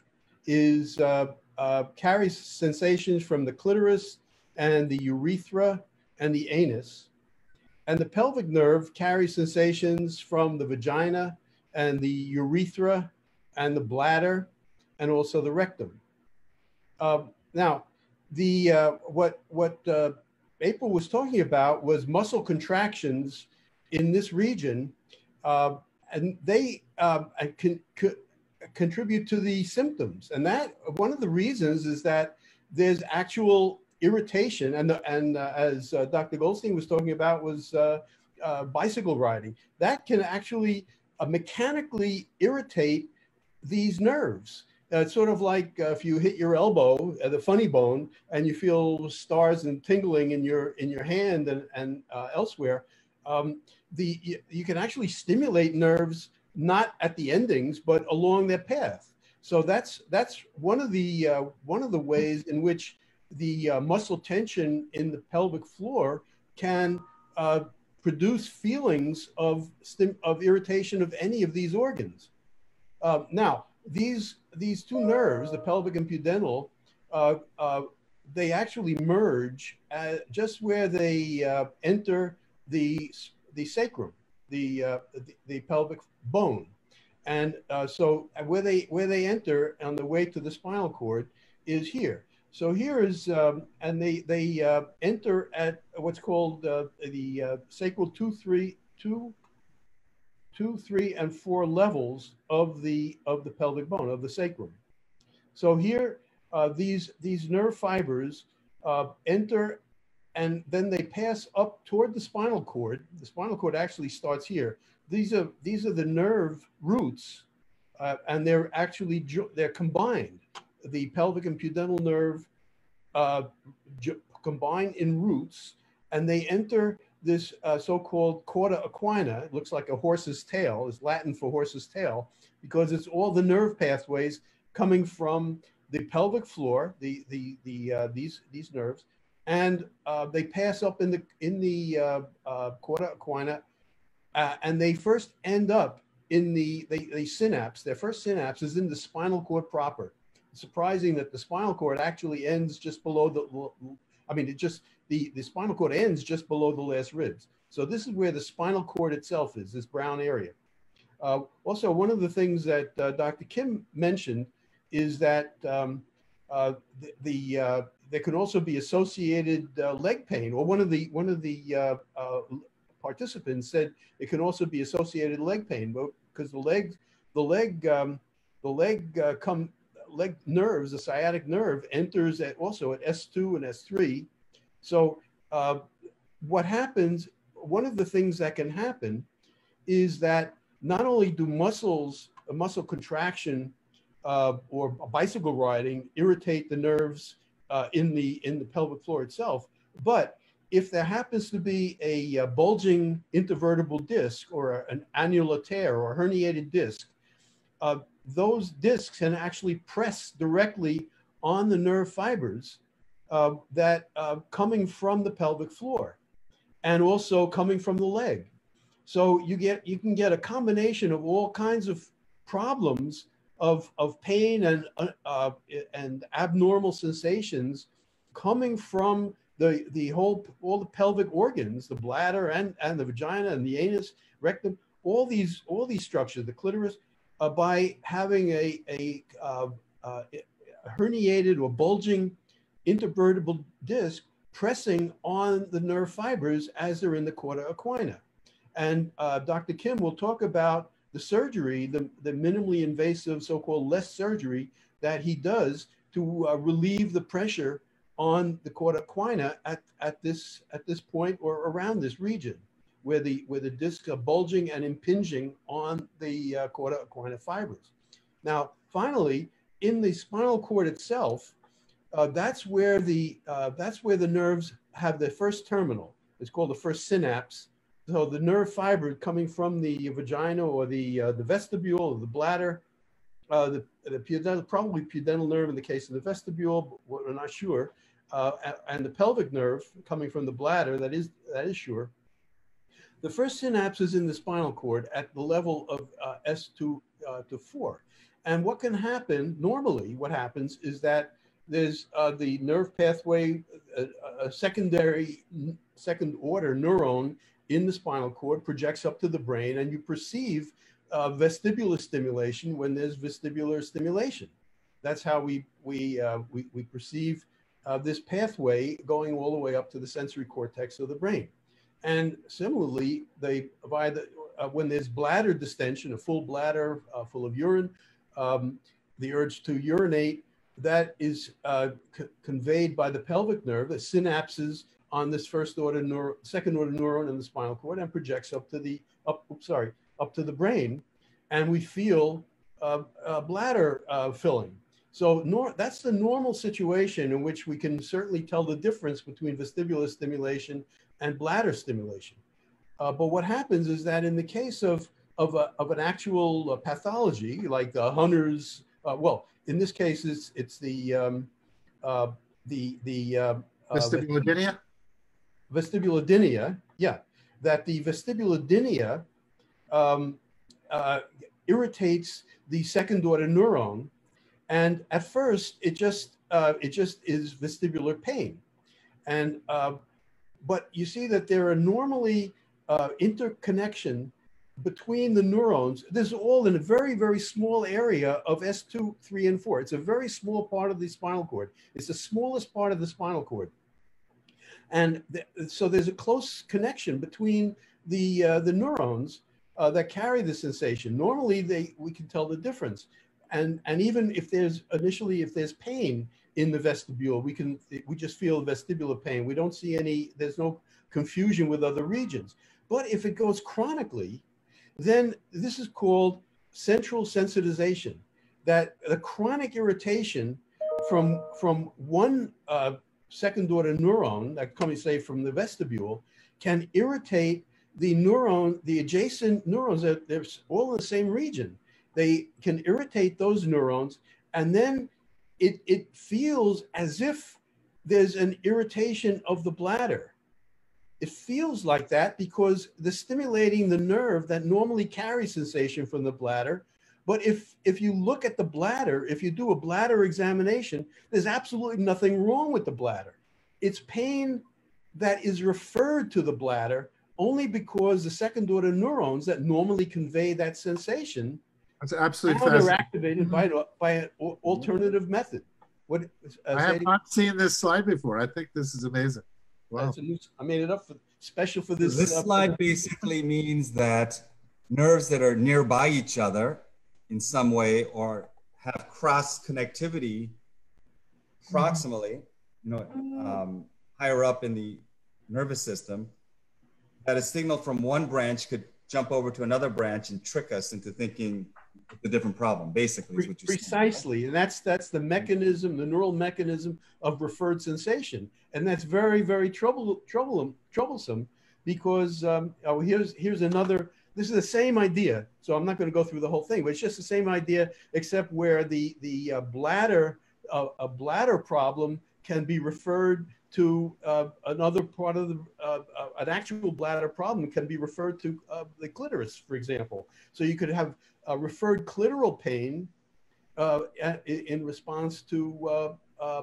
is uh, uh, carries sensations from the clitoris and the urethra and the anus. And the pelvic nerve carries sensations from the vagina and the urethra and the bladder and also the rectum. Uh, now, the uh, what what uh, April was talking about was muscle contractions in this region, uh, and they uh, can, can contribute to the symptoms. And that one of the reasons is that there's actual irritation, and the, and uh, as uh, Doctor Goldstein was talking about, was uh, uh, bicycle riding. That can actually uh, mechanically irritate these nerves. Uh, it's sort of like uh, if you hit your elbow, uh, the funny bone, and you feel stars and tingling in your in your hand and and uh, elsewhere. Um, the you, you can actually stimulate nerves not at the endings, but along their path. So that's that's one of the uh, one of the ways in which the uh, muscle tension in the pelvic floor can uh, produce feelings of stim of irritation of any of these organs. Uh, now, these these two nerves, the pelvic and pudendal, uh, uh, they actually merge at just where they uh, enter the the sacrum, the uh, the, the pelvic bone, and uh, so where they where they enter on the way to the spinal cord is here. So here is, um, and they they uh, enter at what's called uh, the uh, sacral two, three, two, two, three, and four levels of the of the pelvic bone, of the sacrum. So here, uh, these these nerve fibers uh, enter, and then they pass up toward the spinal cord. The spinal cord actually starts here. These are these are the nerve roots, uh, and they're actually they're combined. The pelvic and pudendal nerve uh, combine in roots, and they enter this uh, so-called cauda equina. It looks like a horse's tail. It's Latin for horse's tail because it's all the nerve pathways coming from the pelvic floor, the the the uh, these these nerves, and uh, they pass up in the in the uh, uh, cauda equina, uh, and they first end up in the they, they synapse. Their first synapse is in the spinal cord proper. Surprising that the spinal cord actually ends just below the, I mean, it just, the, the spinal cord ends just below the last ribs. So this is where the spinal cord itself is, this brown area. Uh, also, one of the things that uh, Doctor Kim mentioned is that um, uh, the, the uh, there can also be associated uh, leg pain, or one of the, one of the uh, uh, participants said it can also be associated leg pain, because the leg, the leg, um, the leg uh, come, leg nerves, the sciatic nerve enters at also at S two and S three. So uh, what happens, one of the things that can happen is that not only do muscles, muscle contraction uh, or bicycle riding irritate the nerves uh, in, the, in the pelvic floor itself, but if there happens to be a, a bulging intervertebral disc or a, an annular tear or herniated disc, uh, those discs can actually press directly on the nerve fibers uh, that uh, coming from the pelvic floor and also coming from the leg. So you get you can get a combination of all kinds of problems of, of pain and, uh, and abnormal sensations coming from the, the whole, all the pelvic organs, the bladder and, and the vagina and the anus, rectum, all these, all these structures, the clitoris, Uh, by having a, a uh, uh, herniated or bulging intervertebral disc pressing on the nerve fibers as they're in the cauda equina. And uh, Doctor Kim will talk about the surgery, the, the minimally invasive so-called LESS surgery that he does to uh, relieve the pressure on the cauda equina at, at, this, at this point or around this region, where the, where the discs are bulging and impinging on the uh, cauda equina fibers. Now, finally, in the spinal cord itself, uh, that's, where the, uh, that's where the nerves have their first terminal. It's called the first synapse. So the nerve fiber coming from the vagina or the, uh, the vestibule or the bladder, uh, the, the pudendal, probably pudendal nerve in the case of the vestibule, but we're not sure, uh, and the pelvic nerve coming from the bladder, that is, that is sure. The first synapse is in the spinal cord at the level of uh, S two uh, to four. And what can happen, normally what happens is that there's uh, the nerve pathway, a, a secondary, second order neuron in the spinal cord projects up to the brain, and you perceive uh, vestibular stimulation when there's vestibular stimulation. That's how we, we, uh, we, we perceive of this pathway going all the way up to the sensory cortex of the brain. And similarly, they, by the, uh, when there's bladder distension, a full bladder uh, full of urine, um, the urge to urinate, that is uh, c conveyed by the pelvic nerve, the synapses on this first order neuro, second order neuron in the spinal cord, and projects up to the, up, oops, sorry, up to the brain, and we feel uh, uh, bladder uh, filling. So nor that's the normal situation in which we can certainly tell the difference between vestibular stimulation and bladder stimulation. Uh, but what happens is that in the case of, of, a, of an actual uh, pathology, like the Hunter's, uh, well, in this case, it's, it's the, um, uh, the, the uh, vestibulodynia? Vestibulodynia, yeah. That the vestibulodynia um, uh, irritates the second order neuron. And at first, it just, uh, it just is vestibular pain. And, uh, but you see that there are normally uh, interconnection between the neurons. This is all in a very, very small area of S two, three, and four. It's a very small part of the spinal cord. It's the smallest part of the spinal cord. And th so there's a close connection between the, uh, the neurons uh, that carry the sensation. Normally, they, we can tell the difference. And, and even if there's initially, if there's pain in the vestibule, we can, we just feel vestibular pain. We don't see any, there's no confusion with other regions. But if it goes chronically, then this is called central sensitization, that the chronic irritation from, from one uh, second order neuron, that comes, say, from the vestibule, can irritate the neuron, the adjacent neurons, that they're all in the same region. They can irritate those neurons, and then it, it feels as if there's an irritation of the bladder. It feels like that because they're stimulating the nerve that normally carries sensation from the bladder. But if, if you look at the bladder, if you do a bladder examination, there's absolutely nothing wrong with the bladder. It's pain that is referred to the bladder only because the second order neurons that normally convey that sensation, that's absolutely fascinating. They're activated by, by an alternative method. What, uh, I have not seen this slide before. I think this is amazing. Wow. That's a new, I made it up for, special for this. So this uh, slide basically means that nerves that are nearby each other in some way or have cross connectivity proximally, you know, um, higher up in the nervous system, that a signal from one branch could jump over to another branch and trick us into thinking the different problem, basically, is what you're precisely saying. And that's that's the mechanism, the neural mechanism of referred sensation, and that's very, very trouble, trouble, troublesome, because um, oh, here's here's another. This is the same idea, so I'm not going to go through the whole thing, but it's just the same idea, except where the the uh, bladder uh, a bladder problem can be referred to uh, another part of the, uh, uh, an actual bladder problem can be referred to uh, the clitoris, for example. So you could have uh, referred clitoral pain uh, in response to uh, uh,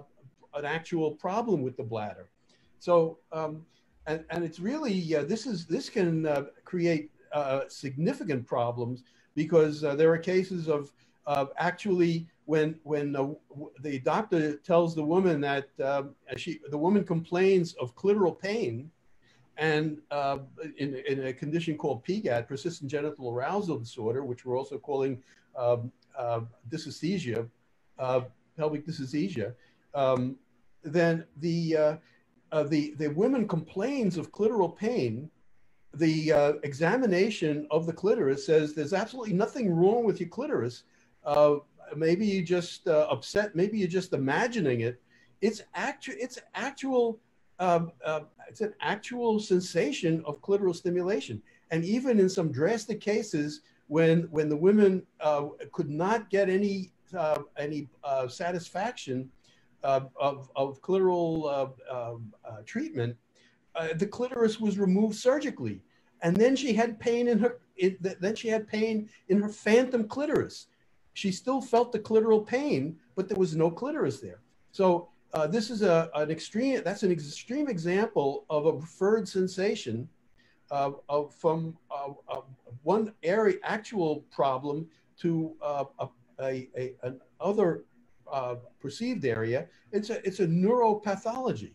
an actual problem with the bladder. So, um, and, and it's really, uh, this, is, this can uh, create uh, significant problems, because uh, there are cases of uh, actually when when uh, the doctor tells the woman that uh, she the woman complains of clitoral pain, and uh, in, in a condition called P G A D, persistent genital arousal disorder, which we're also calling um, uh, dysesthesia, uh, pelvic dysesthesia, um, then the uh, uh, the the woman complains of clitoral pain. The uh, examination of the clitoris says there's absolutely nothing wrong with your clitoris. Uh, Maybe you just uh, upset. Maybe you're just imagining it. It's actual. It's actual. Um, uh, it's an actual sensation of clitoral stimulation. And even in some drastic cases, when when the women uh, could not get any uh, any uh, satisfaction uh, of of clitoral uh, uh, uh, treatment, uh, the clitoris was removed surgically, and then she had pain in her. It, then she had pain in her phantom clitoris. She still felt the clitoral pain, but there was no clitoris there. So uh, this is a, an extreme, that's an extreme example of a preferred sensation uh, of, from uh, uh, one area, actual problem to uh, a, a, a, another uh, perceived area. It's a, it's a neuropathology.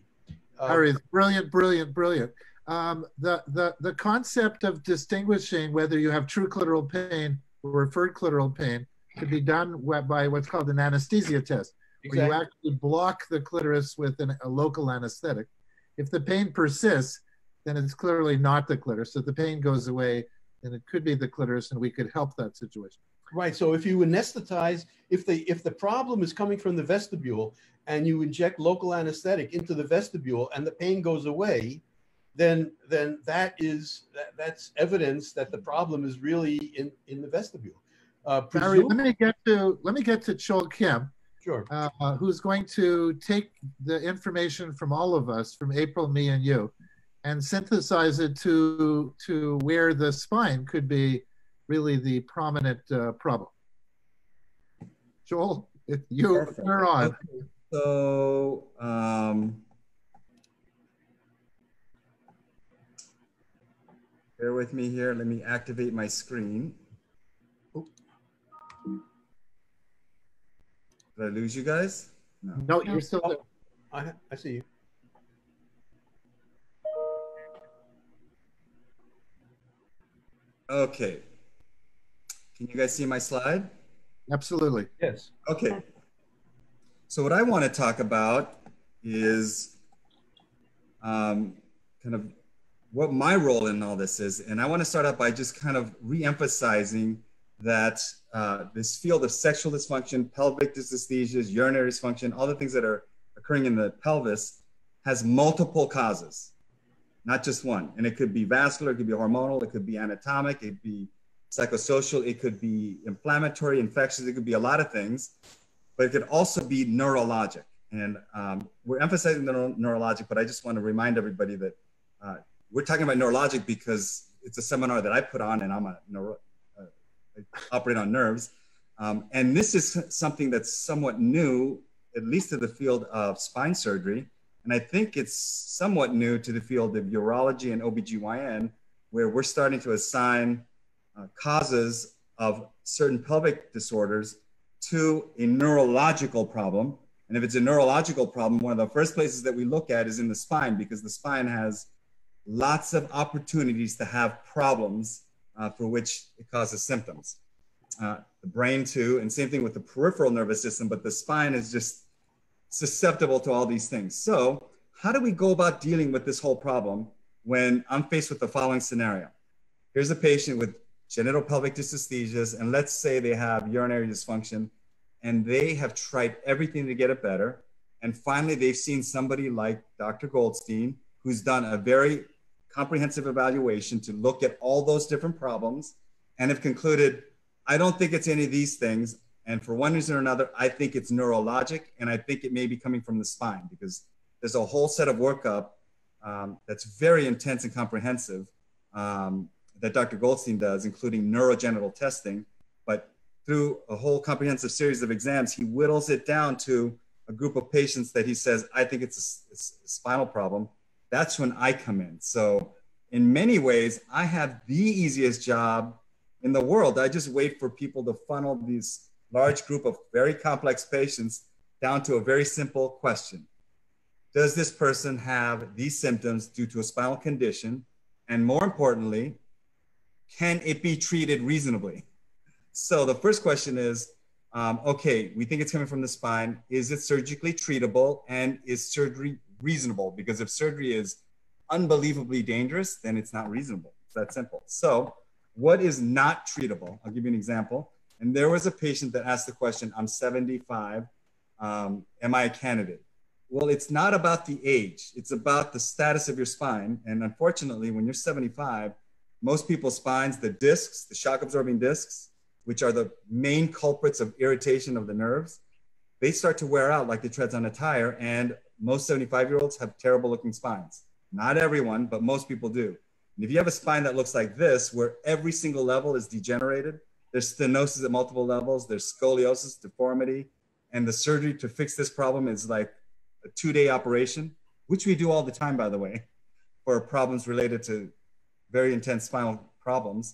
Uh, Harry, brilliant, brilliant, brilliant. Um, the, the, the concept of distinguishing whether you have true clitoral pain or referred clitoral pain could be done by what's called an anesthesia test, exactly. where you actually block the clitoris with an, a local anesthetic. If the pain persists, then it's clearly not the clitoris. If the pain goes away, then it could be the clitoris, and we could help that situation. Right, so if you anesthetize, if the, if the problem is coming from the vestibule and you inject local anesthetic into the vestibule and the pain goes away, then, then that is, that, that's evidence that the problem is really in, in the vestibule. Uh, Barry, let me get to, let me get to Choll Kim, sure. uh, who's going to take the information from all of us, from April, me, and you, and synthesize it to, to where the spine could be really the prominent uh, problem. Choll, if you, Perfect. you're on. Okay. So, um, bear with me here. Let me activate my screen. Oops. Did I lose you guys? No, no you're still there. I, I see you. Okay. Can you guys see my slide? Absolutely. Yes. Okay. So what I want to talk about is um, kind of what my role in all this is. And I want to start out by just kind of re-emphasizing that uh, this field of sexual dysfunction, pelvic dysesthesias, urinary dysfunction, all the things that are occurring in the pelvis has multiple causes, not just one. And it could be vascular, it could be hormonal, it could be anatomic, it could be psychosocial, it could be inflammatory, infectious, it could be a lot of things, but it could also be neurologic. And um, we're emphasizing the neuro neurologic, but I just want to remind everybody that uh, we're talking about neurologic because it's a seminar that I put on, and I'm a neuro, uh, I operate on nerves. Um, and this is something that's somewhat new, at least to the field of spine surgery. And I think it's somewhat new to the field of urology and O B G Y N, where we're starting to assign Uh, causes of certain pelvic disorders to a neurological problem. And if it's a neurological problem, one of the first places that we look at is in the spine, because the spine has lots of opportunities to have problems uh, for which it causes symptoms. Uh, the brain too, and same thing with the peripheral nervous system, but the spine is just susceptible to all these things. So how do we go about dealing with this whole problem when I'm faced with the following scenario? Here's a patient with genital pelvic dysesthesias, and let's say they have urinary dysfunction, and they have tried everything to get it better. And finally, they've seen somebody like Doctor Goldstein, who's done a very comprehensive evaluation to look at all those different problems and have concluded, I don't think it's any of these things. And for one reason or another, I think it's neurologic, and I think it may be coming from the spine, because there's a whole set of workup um, that's very intense and comprehensive. Um, that Doctor Goldstein does, including neurogenital testing, but through a whole comprehensive series of exams, he whittles it down to a group of patients that he says, I think it's a, it's a spinal problem. That's when I come in. So in many ways, I have the easiest job in the world. I just wait for people to funnel these large group of very complex patients down to a very simple question. Does this person have these symptoms due to a spinal condition? And more importantly, can it be treated reasonably? So the first question is, um, okay, we think it's coming from the spine. Is it surgically treatable, and is surgery reasonable? Because if surgery is unbelievably dangerous, then it's not reasonable. It's that simple. So what is not treatable? I'll give you an example. And there was a patient that asked the question, I'm seventy-five, um, am I a candidate? Well, it's not about the age. It's about the status of your spine. And unfortunately, when you're seventy-five, most people's spines, the discs, the shock absorbing discs, which are the main culprits of irritation of the nerves, they start to wear out like the treads on a tire. And most seventy-five year olds have terrible looking spines. Not everyone, but most people do. And if you have a spine that looks like this, where every single level is degenerated, there's stenosis at multiple levels, there's scoliosis, deformity, and the surgery to fix this problem is like a two day operation, which we do all the time, by the way, for problems related to very intense spinal problems.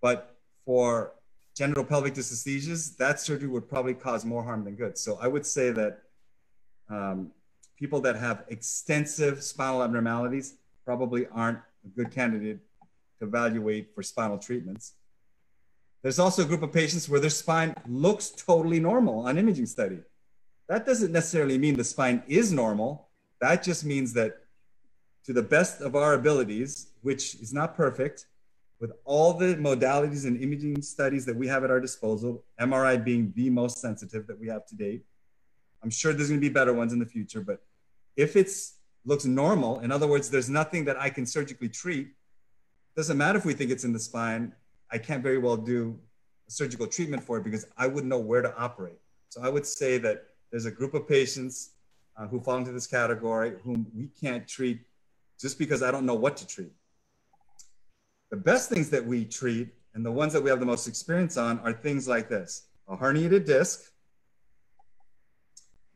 But for genital pelvic dysesthesias, that surgery would probably cause more harm than good. So I would say that um, people that have extensive spinal abnormalities probably aren't a good candidate to evaluate for spinal treatments. There's also a group of patients where their spine looks totally normal on imaging study. That doesn't necessarily mean the spine is normal. That just means that to the best of our abilities, which is not perfect, with all the modalities and imaging studies that we have at our disposal, M R I being the most sensitive that we have to date. I'm sure there's gonna be better ones in the future, but if it looks normal, in other words, there's nothing that I can surgically treat, doesn't matter if we think it's in the spine, I can't very well do a surgical treatment for it because I wouldn't know where to operate. So I would say that there's a group of patients uh, who fall into this category whom we can't treat just because I don't know what to treat. The best things that we treat and the ones that we have the most experience on are things like this, a herniated disc.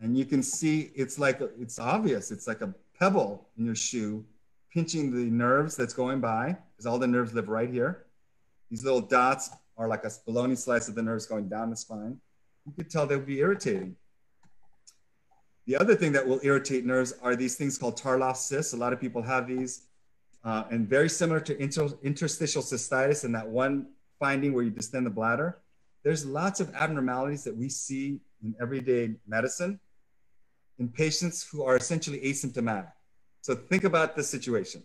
And you can see it's like, it's obvious. It's like a pebble in your shoe, pinching the nerves that's going by, because all the nerves live right here. These little dots are like a bologna slice of the nerves going down the spine. You could tell they would be irritating. The other thing that will irritate nerves are these things called Tarlov cysts. A lot of people have these. Uh, and very similar to inter interstitial cystitis and that one finding where you distend the bladder, there's lots of abnormalities that we see in everyday medicine in patients who are essentially asymptomatic. So think about this situation.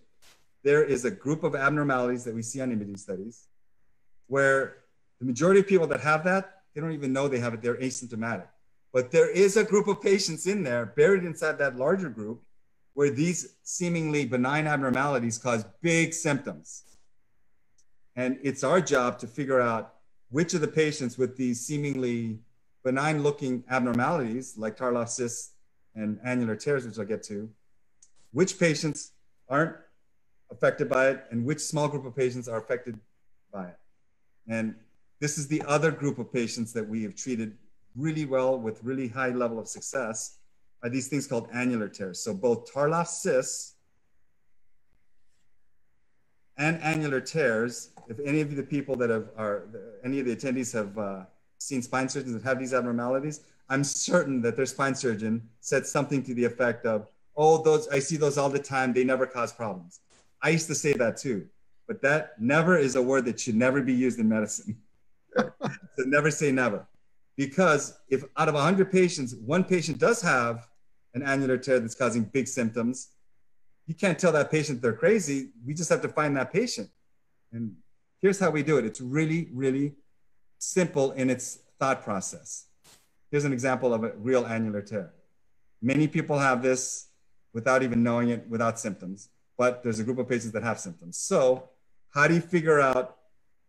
There is a group of abnormalities that we see on imaging studies where the majority of people that have that, they don't even know they have it, they're asymptomatic. But there is a group of patients in there buried inside that larger group where these seemingly benign abnormalities cause big symptoms. And it's our job to figure out which of the patients with these seemingly benign looking abnormalities like Tarlov cysts and annular tears, which I'll get to, which patients aren't affected by it and which small group of patients are affected by it. And this is the other group of patients that we have treated really well with really high level of success, are these things called annular tears. So both Tarlov cysts and annular tears, if any of the people that have, are, any of the attendees have uh, seen spine surgeons that have these abnormalities, I'm certain that their spine surgeon said something to the effect of, oh, those, I see those all the time, they never cause problems. I used to say that too, but that never is a word that should never be used in medicine. So never say never. Because if out of one hundred patients, one patient does have an annular tear that's causing big symptoms, you can't tell that patient they're crazy. We just have to find that patient. And here's how we do it. It's really, really simple in its thought process. Here's an example of a real annular tear. Many people have this without even knowing it, without symptoms, but there's a group of patients that have symptoms. So how do you figure out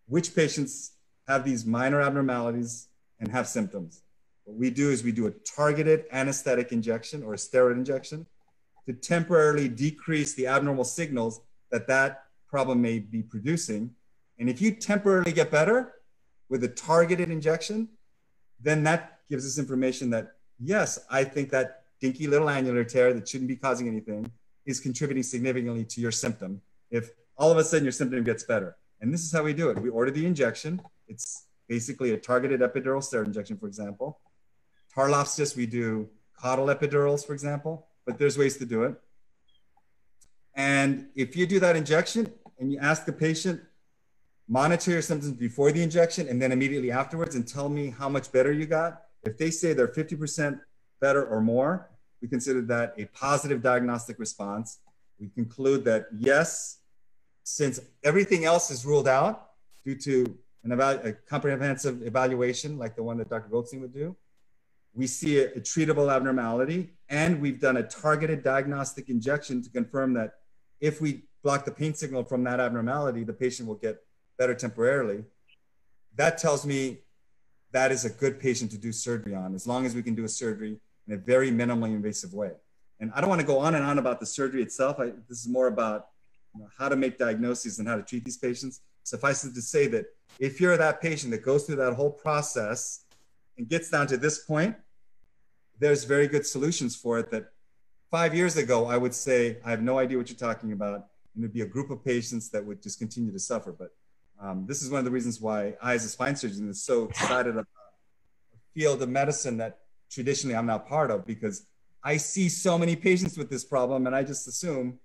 which patients have these minor abnormalities and have symptoms? What we do is we do a targeted anesthetic injection or a steroid injection to temporarily decrease the abnormal signals that that problem may be producing. And if you temporarily get better with a targeted injection, then that gives us information that, yes, I think that dinky little annular tear that shouldn't be causing anything is contributing significantly to your symptom. If all of a sudden your symptom gets better. And this is how we do it. We order the injection. It's basically a targeted epidural steroid injection, for example. Tarlov cysts, we do caudal epidurals, for example, but there's ways to do it. And if you do that injection and you ask the patient, monitor your symptoms before the injection and then immediately afterwards and tell me how much better you got. If they say they're fifty percent better or more, we consider that a positive diagnostic response. We conclude that yes, since everything else is ruled out due to An evalu a comprehensive evaluation like the one that Doctor Goldstein would do, we see a, a treatable abnormality, and we've done a targeted diagnostic injection to confirm that if we block the pain signal from that abnormality, the patient will get better temporarily. That tells me that is a good patient to do surgery on, as long as we can do a surgery in a very minimally invasive way. And I don't want to go on and on about the surgery itself. I, this is more about you know, how to make diagnoses and how to treat these patients. Suffice it to say that if you're that patient that goes through that whole process and gets down to this point, there's very good solutions for it that five years ago, I would say, I have no idea what you're talking about. And it'd be a group of patients that would just continue to suffer. But Um, this is one of the reasons why I, as a spine surgeon, is so excited about a field of medicine that traditionally I'm not part of, because I see so many patients with this problem and I just assume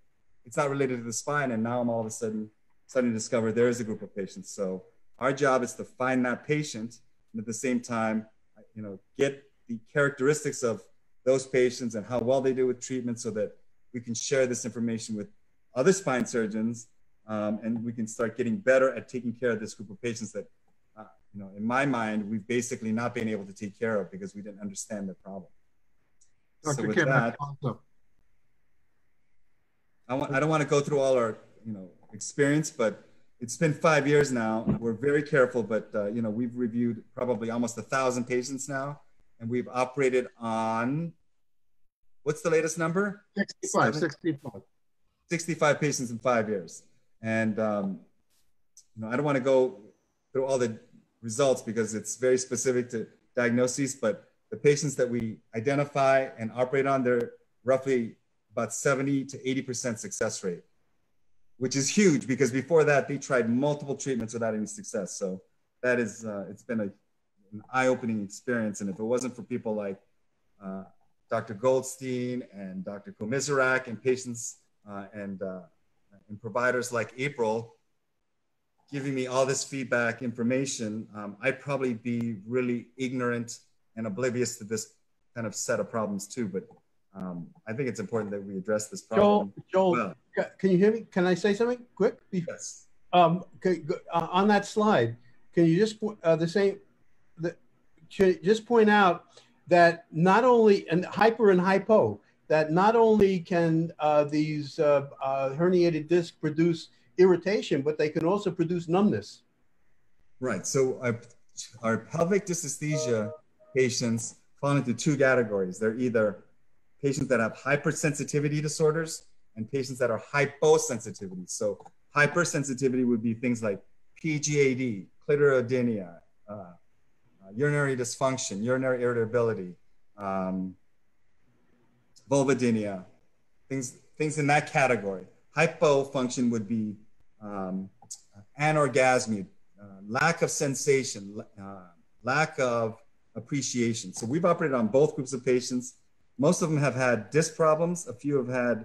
it's not related to the spine. And now I'm all of a sudden starting to discover there is a group of patients. So our job is to find that patient and at the same time, you know, get the characteristics of those patients and how well they do with treatment so that we can share this information with other spine surgeons, um, and we can start getting better at taking care of this group of patients that, uh, you know, in my mind, we've basically not been able to take care of because we didn't understand the problem. Doctor So Kim, that, I, want, I don't want to go through all our, you know, experience, but it's been five years now. We're very careful, but, uh, you know, we've reviewed probably almost a thousand patients now, and we've operated on, what's the latest number? sixty-five, sixty-five. sixty-five patients in five years. And um, you know, I don't want to go through all the results because it's very specific to diagnoses, but the patients that we identify and operate on, they're roughly about seventy to eighty percent success rate, which is huge because before that, they tried multiple treatments without any success. So that is, uh, it's been a, an eye-opening experience. And if it wasn't for people like uh, Doctor Goldstein and Doctor Komisaruk and patients Uh, and, uh, and providers like April giving me all this feedback information, um, I'd probably be really ignorant and oblivious to this kind of set of problems too. But um, I think it's important that we address this problem. Joel, Joel well. Can you hear me? Can I say something quick? Yes. Um, can, uh, on that slide, can you just uh, the same, the, just point out that not only and hyper and hypo, that not only can uh, these uh, uh, herniated discs produce irritation, but they can also produce numbness. Right, so our, our pelvic dysesthesia patients fall into two categories. They're either patients that have hypersensitivity disorders and patients that are hyposensitivity. So hypersensitivity would be things like P G A D, clitoridynia, uh, uh, urinary dysfunction, urinary irritability, um, vulvodynia, things things in that category. Hypofunction would be um, anorgasmia, uh, lack of sensation, uh, lack of appreciation. So we've operated on both groups of patients. Most of them have had disc problems. A few have had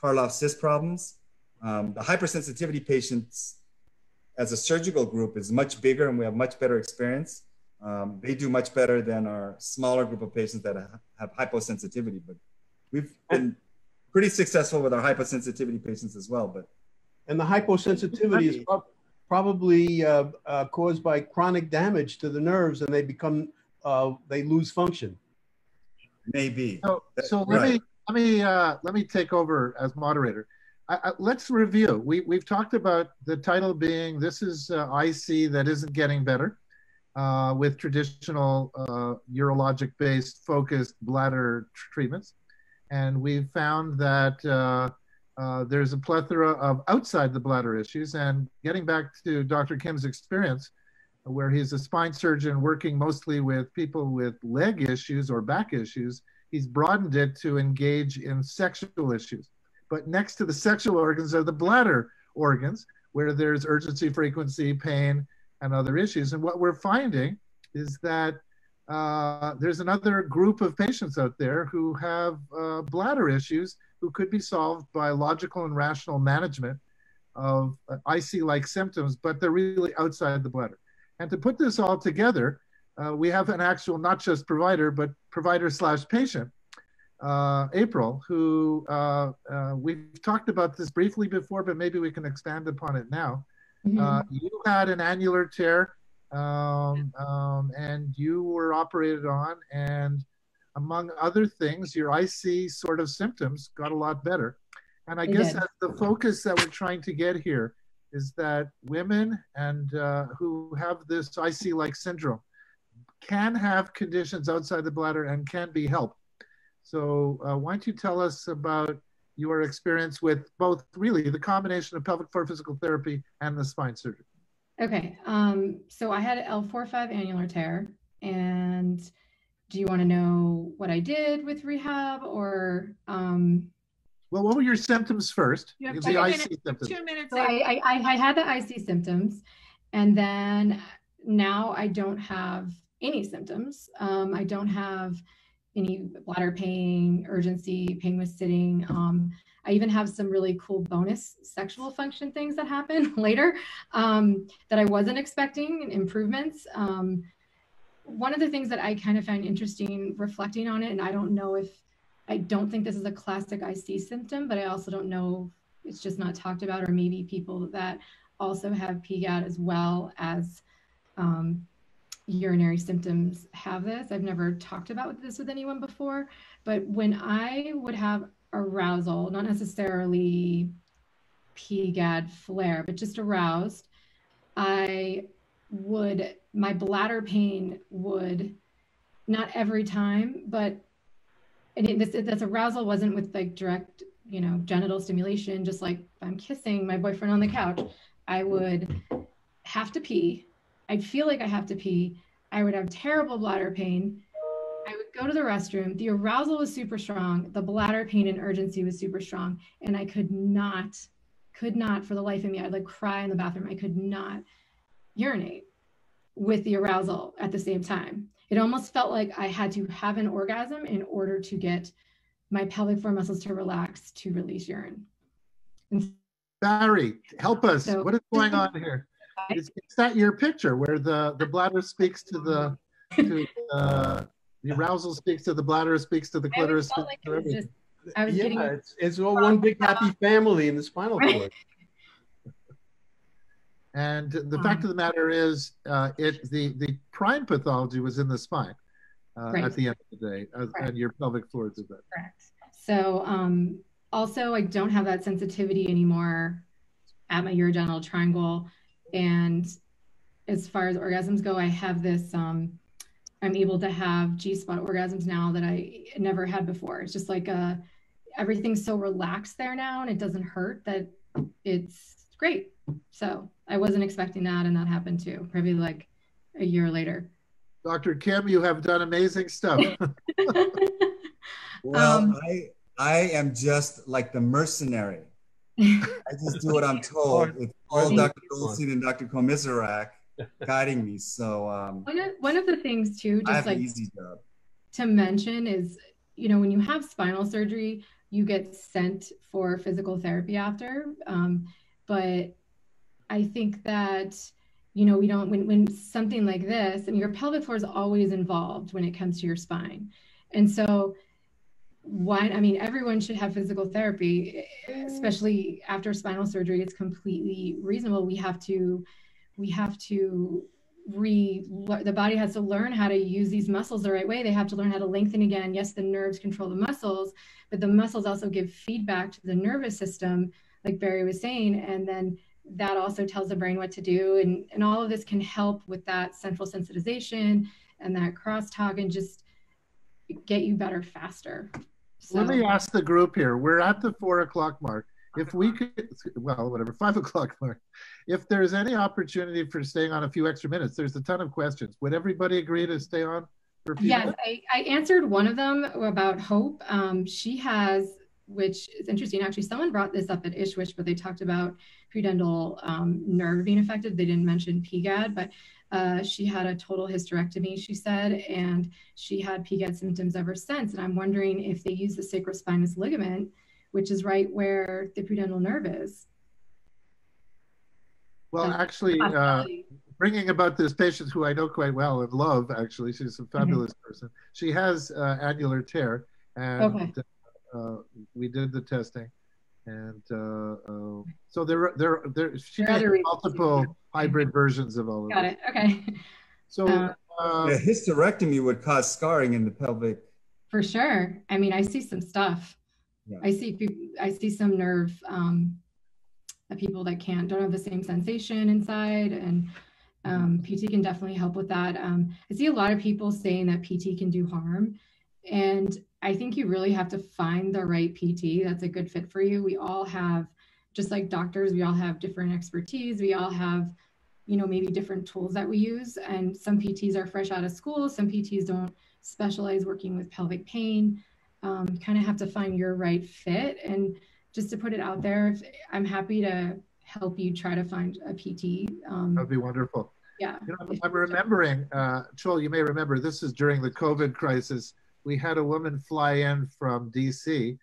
Tarlov cyst problems. Um, the hypersensitivity patients as a surgical group is much bigger and we have much better experience. Um, they do much better than our smaller group of patients that have hyposensitivity. But we've been pretty successful with our hyposensitivity patients as well, but. And the hyposensitivity is prob probably uh, uh, caused by chronic damage to the nerves and they become, uh, they lose function. Maybe. So, so let right. me, let me, uh, let me take over as moderator. I, I, let's review. We, we've talked about the title being, this is uh, I C that isn't getting better uh, with traditional uh, urologic-based focused bladder treatments. And we've found that uh, uh, there's a plethora of outside the bladder issues. And getting back to Doctor Kim's experience, where he's a spine surgeon working mostly with people with leg issues or back issues, he's broadened it to engage in sexual issues. But next to the sexual organs are the bladder organs, where there's urgency, frequency, pain, and other issues. And what we're finding is that Uh, there's another group of patients out there who have uh, bladder issues who could be solved by logical and rational management of uh, I C-like symptoms, but they're really outside the bladder. And to put this all together, uh, we have an actual, not just provider, but provider slash patient, uh, April, who uh, uh, we've talked about this briefly before, but maybe we can expand upon it now. Mm-hmm. uh, you had an annular tear Um, um, and you were operated on, and among other things, your I C sort of symptoms got a lot better. And I it guess that's the focus that we're trying to get here is that women and uh, who have this I C-like syndrome can have conditions outside the bladder and can be helped. So uh, why don't you tell us about your experience with both, really, the combination of pelvic floor physical therapy and the spine surgery? Okay, um, so I had an L four five annular tear, and do you want to know what I did with rehab or? Um, well, what were your symptoms first? You have the I C minutes, symptoms. Two minutes. So I, I, I had the I C symptoms, And then now I don't have any symptoms. Um, I don't have any bladder pain, urgency, pain with sitting. Um, I even have some really cool bonus sexual function things that happen later um, that I wasn't expecting, improvements. Um, one of the things that I kind of found interesting reflecting on it, and I don't know if, I don't think this is a classic I C symptom, but I also don't know, it's just not talked about, or maybe people that also have P G A D as well as um, urinary symptoms have this. I've never talked about this with anyone before, but when I would have arousal, not necessarily P G A D flare, but just aroused, I would, my bladder pain would, not every time, but and it, this, this arousal wasn't with like direct, you know, genital stimulation, just like if I'm kissing my boyfriend on the couch, I would have to pee. I'd feel like I have to pee. I would have terrible bladder pain. I would go to the restroom. The arousal was super strong. The bladder pain and urgency was super strong. And I could not, could not for the life of me, I'd like cry in the bathroom. I could not urinate with the arousal at the same time. It almost felt like I had to have an orgasm in order to get my pelvic floor muscles to relax, to release urine. And Barry, help us. So, what is going on here? Is, is that your picture where the, the bladder speaks to the, to the, the arousal speaks to the bladder, speaks to the clitoris? I like it just, I was yeah, getting, it's, it's all one big happy family in the spinal cord. And the um, fact of the matter is, uh, it the, the prime pathology was in the spine. Uh, right. At the end of the day, uh, and your pelvic floor is a bit. Correct. So um, also, I don't have that sensitivity anymore at my urogenital triangle. And as far as orgasms go, I have this, um, I'm able to have G-spot orgasms now that I never had before. It's just like a, everything's so relaxed there now, and it doesn't hurt, that it's great. So I wasn't expecting that, and that happened too, probably like a year later. Doctor Kim, you have done amazing stuff. Well, um, I, I am just like the mercenary. I just do what I'm told, with all Doctor Goldstein and Doctor Komisaruk guiding me. So um, one, of, one of the things too, just like easy job. to mention is, you know, when you have spinal surgery, you get sent for physical therapy after. Um, but I think that, you know, we don't, when, when something like this, and your pelvic floor is always involved when it comes to your spine. And so why, I mean, everyone should have physical therapy, especially after spinal surgery. It's completely reasonable. We have to, we have to re, the body has to learn how to use these muscles the right way. They have to learn how to lengthen again. Yes, the nerves control the muscles, but the muscles also give feedback to the nervous system, like Barry was saying, and then that also tells the brain what to do. And, and all of this can help with that central sensitization and that crosstalk, and just get you better faster. So, let me ask the group here. We're at the four o'clock mark. If we could, well, whatever, five o'clock mark. If there's any opportunity for staying on a few extra minutes, there's a ton of questions. Would everybody agree to stay on for a few yes, minutes? Yes, I, I answered one of them about hope. Um, she has, which is interesting. Actually, someone brought this up at Ishwish, but they talked about pudendal um, nerve being affected. They didn't mention P G A D, but uh, she had a total hysterectomy, she said, and she had P G A D symptoms ever since. And I'm wondering if they use the sacrospinous ligament, which is right where the pudendal nerve is. Well, so, actually, uh, bringing about this patient who I know quite well and love, actually, she's a fabulous mm-hmm. person. She has uh, annular tear, and okay. Uh, we did the testing, and uh, uh, so there, there, there. She there had multiple hybrid versions of all of Got it. Got it. Okay. So um, uh, yeah, hysterectomy would cause scarring in the pelvic. For sure. I mean, I see some stuff. Yeah. I see. I see some nerve. Um, people that can't don't have the same sensation inside, and um, P T can definitely help with that. Um, I see a lot of people saying that P T can do harm, and I think you really have to find the right P T that's a good fit for you. We all have, just like doctors, we all have different expertise. We all have, you know, maybe different tools that we use. And some P Ts are fresh out of school. Some P Ts don't specialize working with pelvic pain. Um, you kind of have to find your right fit. And just to put it out there, I'm happy to help you try to find a P T. Um, that would be wonderful. Yeah. You know, I'm remembering, uh, Choll, you may remember, this is during the COVID crisis. We had a woman fly in from D C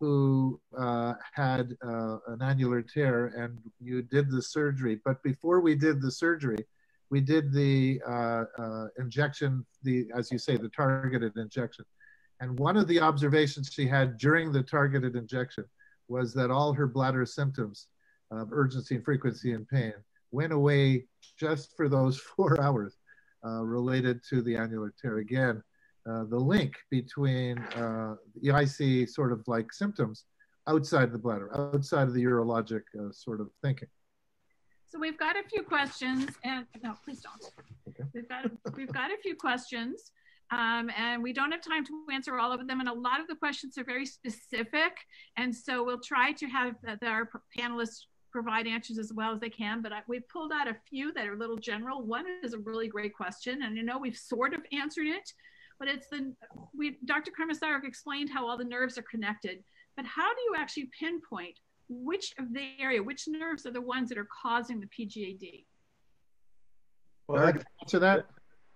who uh, had uh, an annular tear, and you did the surgery. But before we did the surgery, we did the uh, uh, injection, the, as you say, the targeted injection. And one of the observations she had during the targeted injection was that all her bladder symptoms of urgency and frequency and pain went away just for those four hours uh, related to the annular tear. Again, uh, the link between uh, E I C sort of like symptoms outside the bladder, outside of the urologic uh, sort of thinking. So we've got a few questions, and no, please don't. Okay. We've got, we've got a few questions. Um, and we don't have time to answer all of them, and a lot of the questions are very specific, and so we'll try to have the, the, our panelists provide answers as well as they can, but I, we've pulled out a few that are a little general. One is a really great question, and you know we've sort of answered it, but it's the, we, Doctor Komisaruk explained how all the nerves are connected, but how do you actually pinpoint which of the area, which nerves are the ones that are causing the P G A D? Well, I can answer that.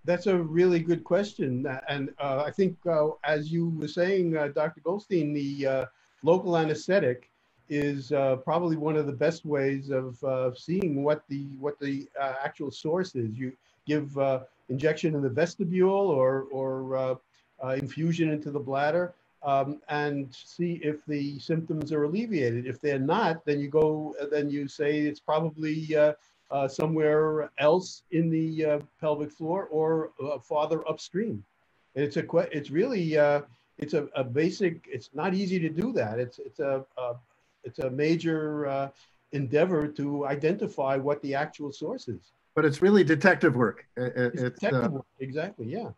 That's a really good question, and uh, I think uh, as you were saying, uh, Doctor Goldstein, the uh, local anesthetic is uh, probably one of the best ways of uh, seeing what the what the uh, actual source is. You give uh, injection in the vestibule or or uh, uh, infusion into the bladder, um, and see if the symptoms are alleviated. If they're not, then you go then you say it's probably uh, Uh, somewhere else in the uh, pelvic floor or uh, farther upstream. It's a que it's really uh, it's a, a basic. It's not easy to do that. It's it's a, a it's a major uh, endeavor to identify what the actual source is. But it's really detective work. It, it's it's detective uh, work. Exactly. Yeah.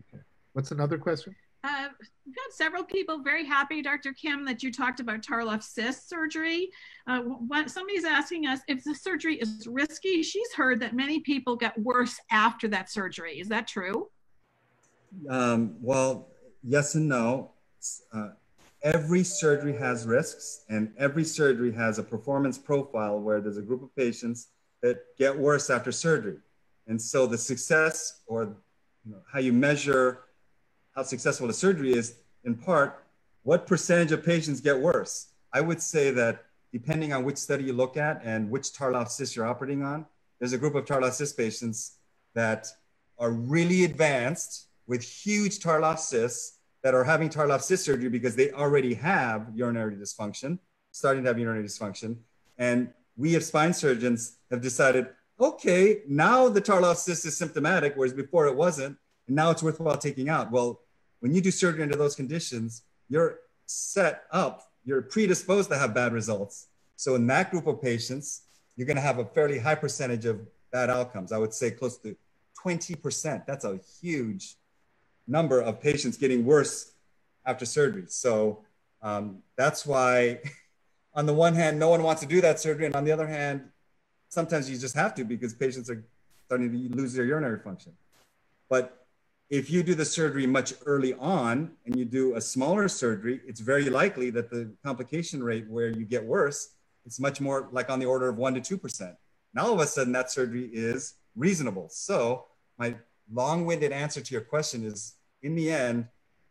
Okay. What's another question? Uh, we've had several people very happy, Doctor Kim, that you talked about Tarlov cyst surgery. Uh, what, somebody's asking us if the surgery is risky. She's heard that many people get worse after that surgery. Is that true? Um, well, yes and no. Uh, every surgery has risks, and every surgery has a performance profile where there's a group of patients that get worse after surgery. And so the success, or you know, how you measure how successful the surgery is, in part, what percentage of patients get worse? I would say that depending on which study you look at and which Tarlov cysts you're operating on, there's a group of Tarlov cyst patients that are really advanced with huge Tarlov cysts that are having Tarlov cyst surgery because they already have urinary dysfunction, starting to have urinary dysfunction. And we as spine surgeons have decided, okay, now the Tarlov cyst is symptomatic, whereas before it wasn't. Now it's worthwhile taking out. Well, when you do surgery under those conditions, you're set up, you're predisposed to have bad results. So in that group of patients, you're gonna have a fairly high percentage of bad outcomes. I would say close to twenty percent. That's a huge number of patients getting worse after surgery. So um, that's why on the one hand, no one wants to do that surgery. And on the other hand, sometimes you just have to because patients are starting to lose their urinary function. But if you do the surgery much early on and you do a smaller surgery, it's very likely that the complication rate where you get worse, it's much more like on the order of one to two percent. Now all of a sudden that surgery is reasonable. So my long-winded answer to your question is, in the end,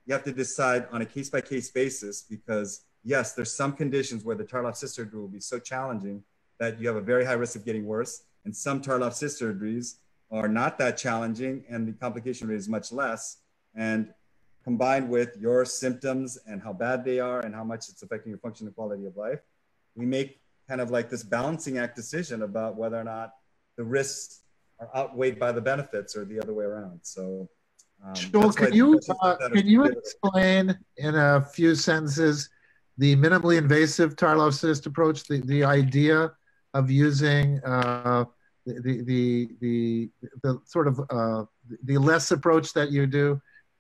you have to decide on a case-by-case basis because yes, there's some conditions where the Tarlov cyst surgery will be so challenging that you have a very high risk of getting worse, and some Tarlov cyst surgeries are not that challenging and the complication rate is much less, and combined with your symptoms and how bad they are and how much it's affecting your function and quality of life, we make kind of like this balancing act decision about whether or not the risks are outweighed by the benefits or the other way around. So, um, Joel, can you, uh, can you explain in a few sentences the minimally invasive Tarlov cyst approach, the, the idea of using uh, The, the, the, the sort of uh, the LESS approach that you do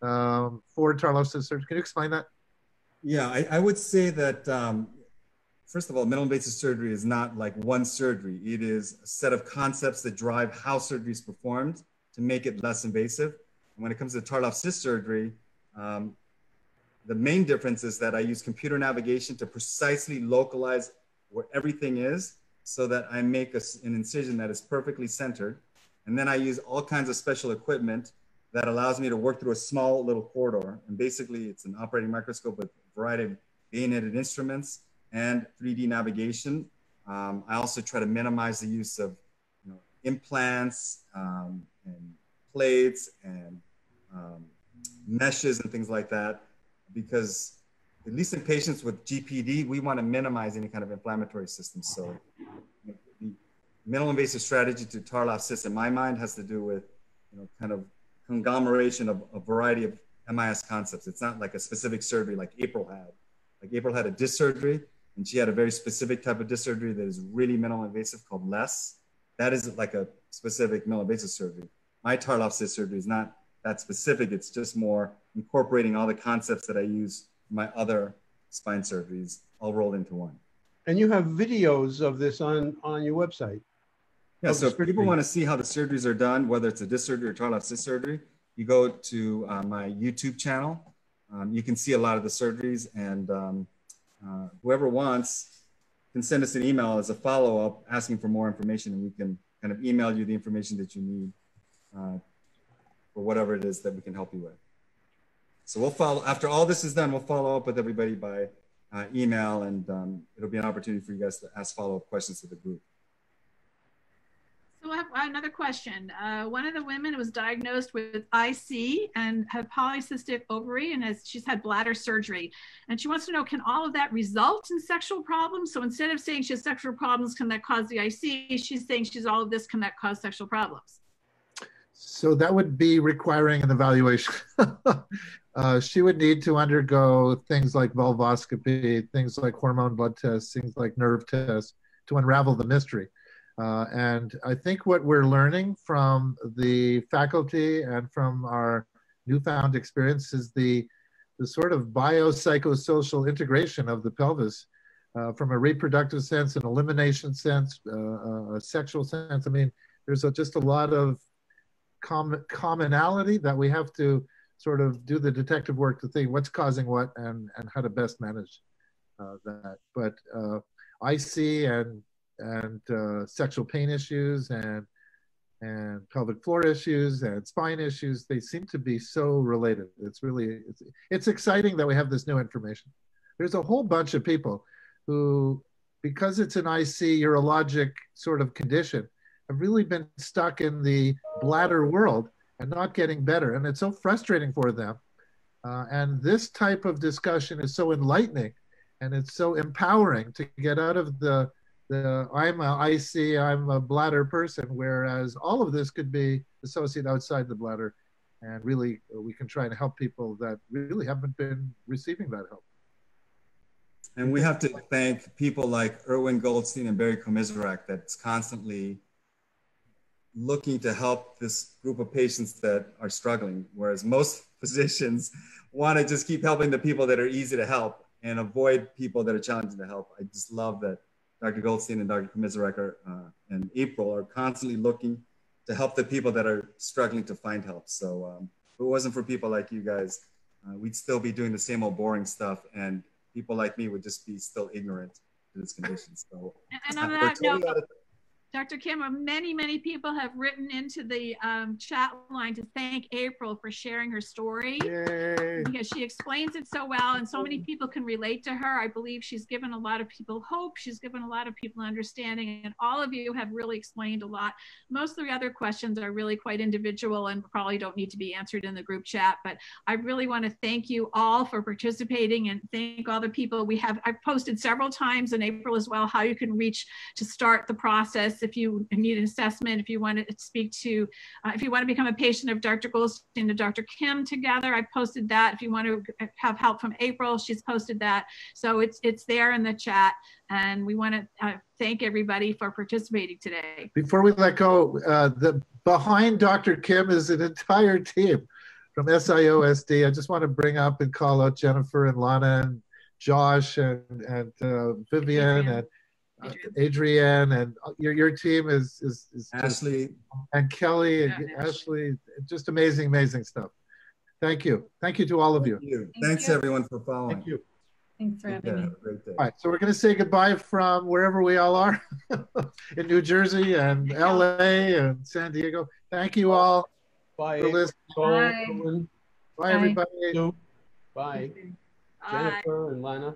um, for Tarlov cyst surgery? Can you explain that? Yeah, I, I would say that, um, first of all, minimally invasive surgery is not like one surgery. It is a set of concepts that drive how surgery is performed to make it less invasive. And when it comes to Tarlov cyst surgery, um, the main difference is that I use computer navigation to precisely localize where everything is. so that I make a, an incision that is perfectly centered. And then I use all kinds of special equipment that allows me to work through a small little corridor. And basically it's an operating microscope with a variety of bayoneted instruments and three D navigation. Um, I also try to minimize the use of you know, implants um, and plates and um, meshes and things like that, because at least in patients with G P D, we want to minimize any kind of inflammatory system. So you know, the minimal invasive strategy to Tarlov cysts in my mind has to do with you know, kind of conglomeration of a variety of M I S concepts. It's not like a specific surgery like April had. Like April had a disc surgery, and she had a very specific type of disc surgery that is really minimal invasive called LESS. That is like a specific minimal invasive surgery. My Tarlov cyst surgery is not that specific. It's just more incorporating all the concepts that I use in my other spine surgeries all rolled into one. And you have videos of this on, on your website. Yeah, so if people want to see how the surgeries are done, whether it's a disc surgery or Tarlov cyst surgery, you go to uh, my YouTube channel. Um, you can see a lot of the surgeries, and um, uh, whoever wants can send us an email as a follow-up asking for more information, and we can kind of email you the information that you need uh, for whatever it is that we can help you with. So we'll follow, after all this is done, we'll follow up with everybody by uh, email, and um, it'll be an opportunity for you guys to ask follow-up questions to the group. So I have another question. Uh, one of the women was diagnosed with I C and had polycystic ovary, and has, she's had bladder surgery. And she wants to know, can all of that result in sexual problems? So instead of saying she has sexual problems, can that cause the I C? She's saying she's all of this, can that cause sexual problems? So that would be requiring an evaluation. uh, she would need to undergo things like vulvoscopy, things like hormone blood tests, things like nerve tests to unravel the mystery. Uh, and I think what we're learning from the faculty and from our newfound experience is the, the sort of biopsychosocial integration of the pelvis uh, from a reproductive sense, an elimination sense, uh, a sexual sense. I mean, there's a, just a lot of com commonality that we have to sort of do the detective work to think what's causing what and, and how to best manage uh, that. But uh, I see and and uh, sexual pain issues and and pelvic floor issues and spine issues, they seem to be so related. It's really, it's, it's exciting that we have this new information. There's a whole bunch of people who, because it's an I C urologic sort of condition, have really been stuck in the bladder world and not getting better. And it's so frustrating for them. Uh, and this type of discussion is so enlightening, and it's so empowering to get out of the The, I'm a I C, I'm a bladder person, whereas all of this could be associated outside the bladder. And really, we can try and help people that really haven't been receiving that help. And we have to thank people like Irwin Goldstein and Barry Komisaruk that's constantly looking to help this group of patients that are struggling, whereas most physicians want to just keep helping the people that are easy to help and avoid people that are challenging to help. I just love that Doctor Goldstein and Doctor Komisaruk are, uh, and April are constantly looking to help the people that are struggling to find help. So um, if it wasn't for people like you guys, uh, we'd still be doing the same old boring stuff, and people like me would just be still ignorant to this condition. So, and on that note, Doctor Kim, many, many people have written into the um, chat line to thank April for sharing her story. Yay. Because she explains it so well, and so many people can relate to her. I believe she's given a lot of people hope. She's given a lot of people understanding, and all of you have really explained a lot. Most of the other questions are really quite individual and probably don't need to be answered in the group chat, but I really want to thank you all for participating, and thank all the people we have. I've posted several times in April as well how you can reach to start the process. If you need an assessment, if you want to speak to, uh, if you want to become a patient of Doctor Goldstein and Doctor Kim together, I posted that. If you want to have help from April, she's posted that. So it's, it's there in the chat. And we want to uh, thank everybody for participating today. Before we let go, uh, the, behind Doctor Kim is an entire team from S I O S D. I just want to bring up and call out Jennifer and Lana and Josh and, and uh, Vivian and Uh, Adrienne, and your, your team is, is, is Ashley just, and Kelly and yeah, Ashley, just amazing, amazing stuff. Thank you. Thank you to all of you. Thank you. Thanks everyone for following. Thank you. Thanks for having me. Right there. All right, so we're going to say goodbye from wherever we all are in New Jersey and L A and San Diego. Thank you all. Bye. For listening. Bye. Bye, everybody. Bye. Bye. Jennifer and Lana.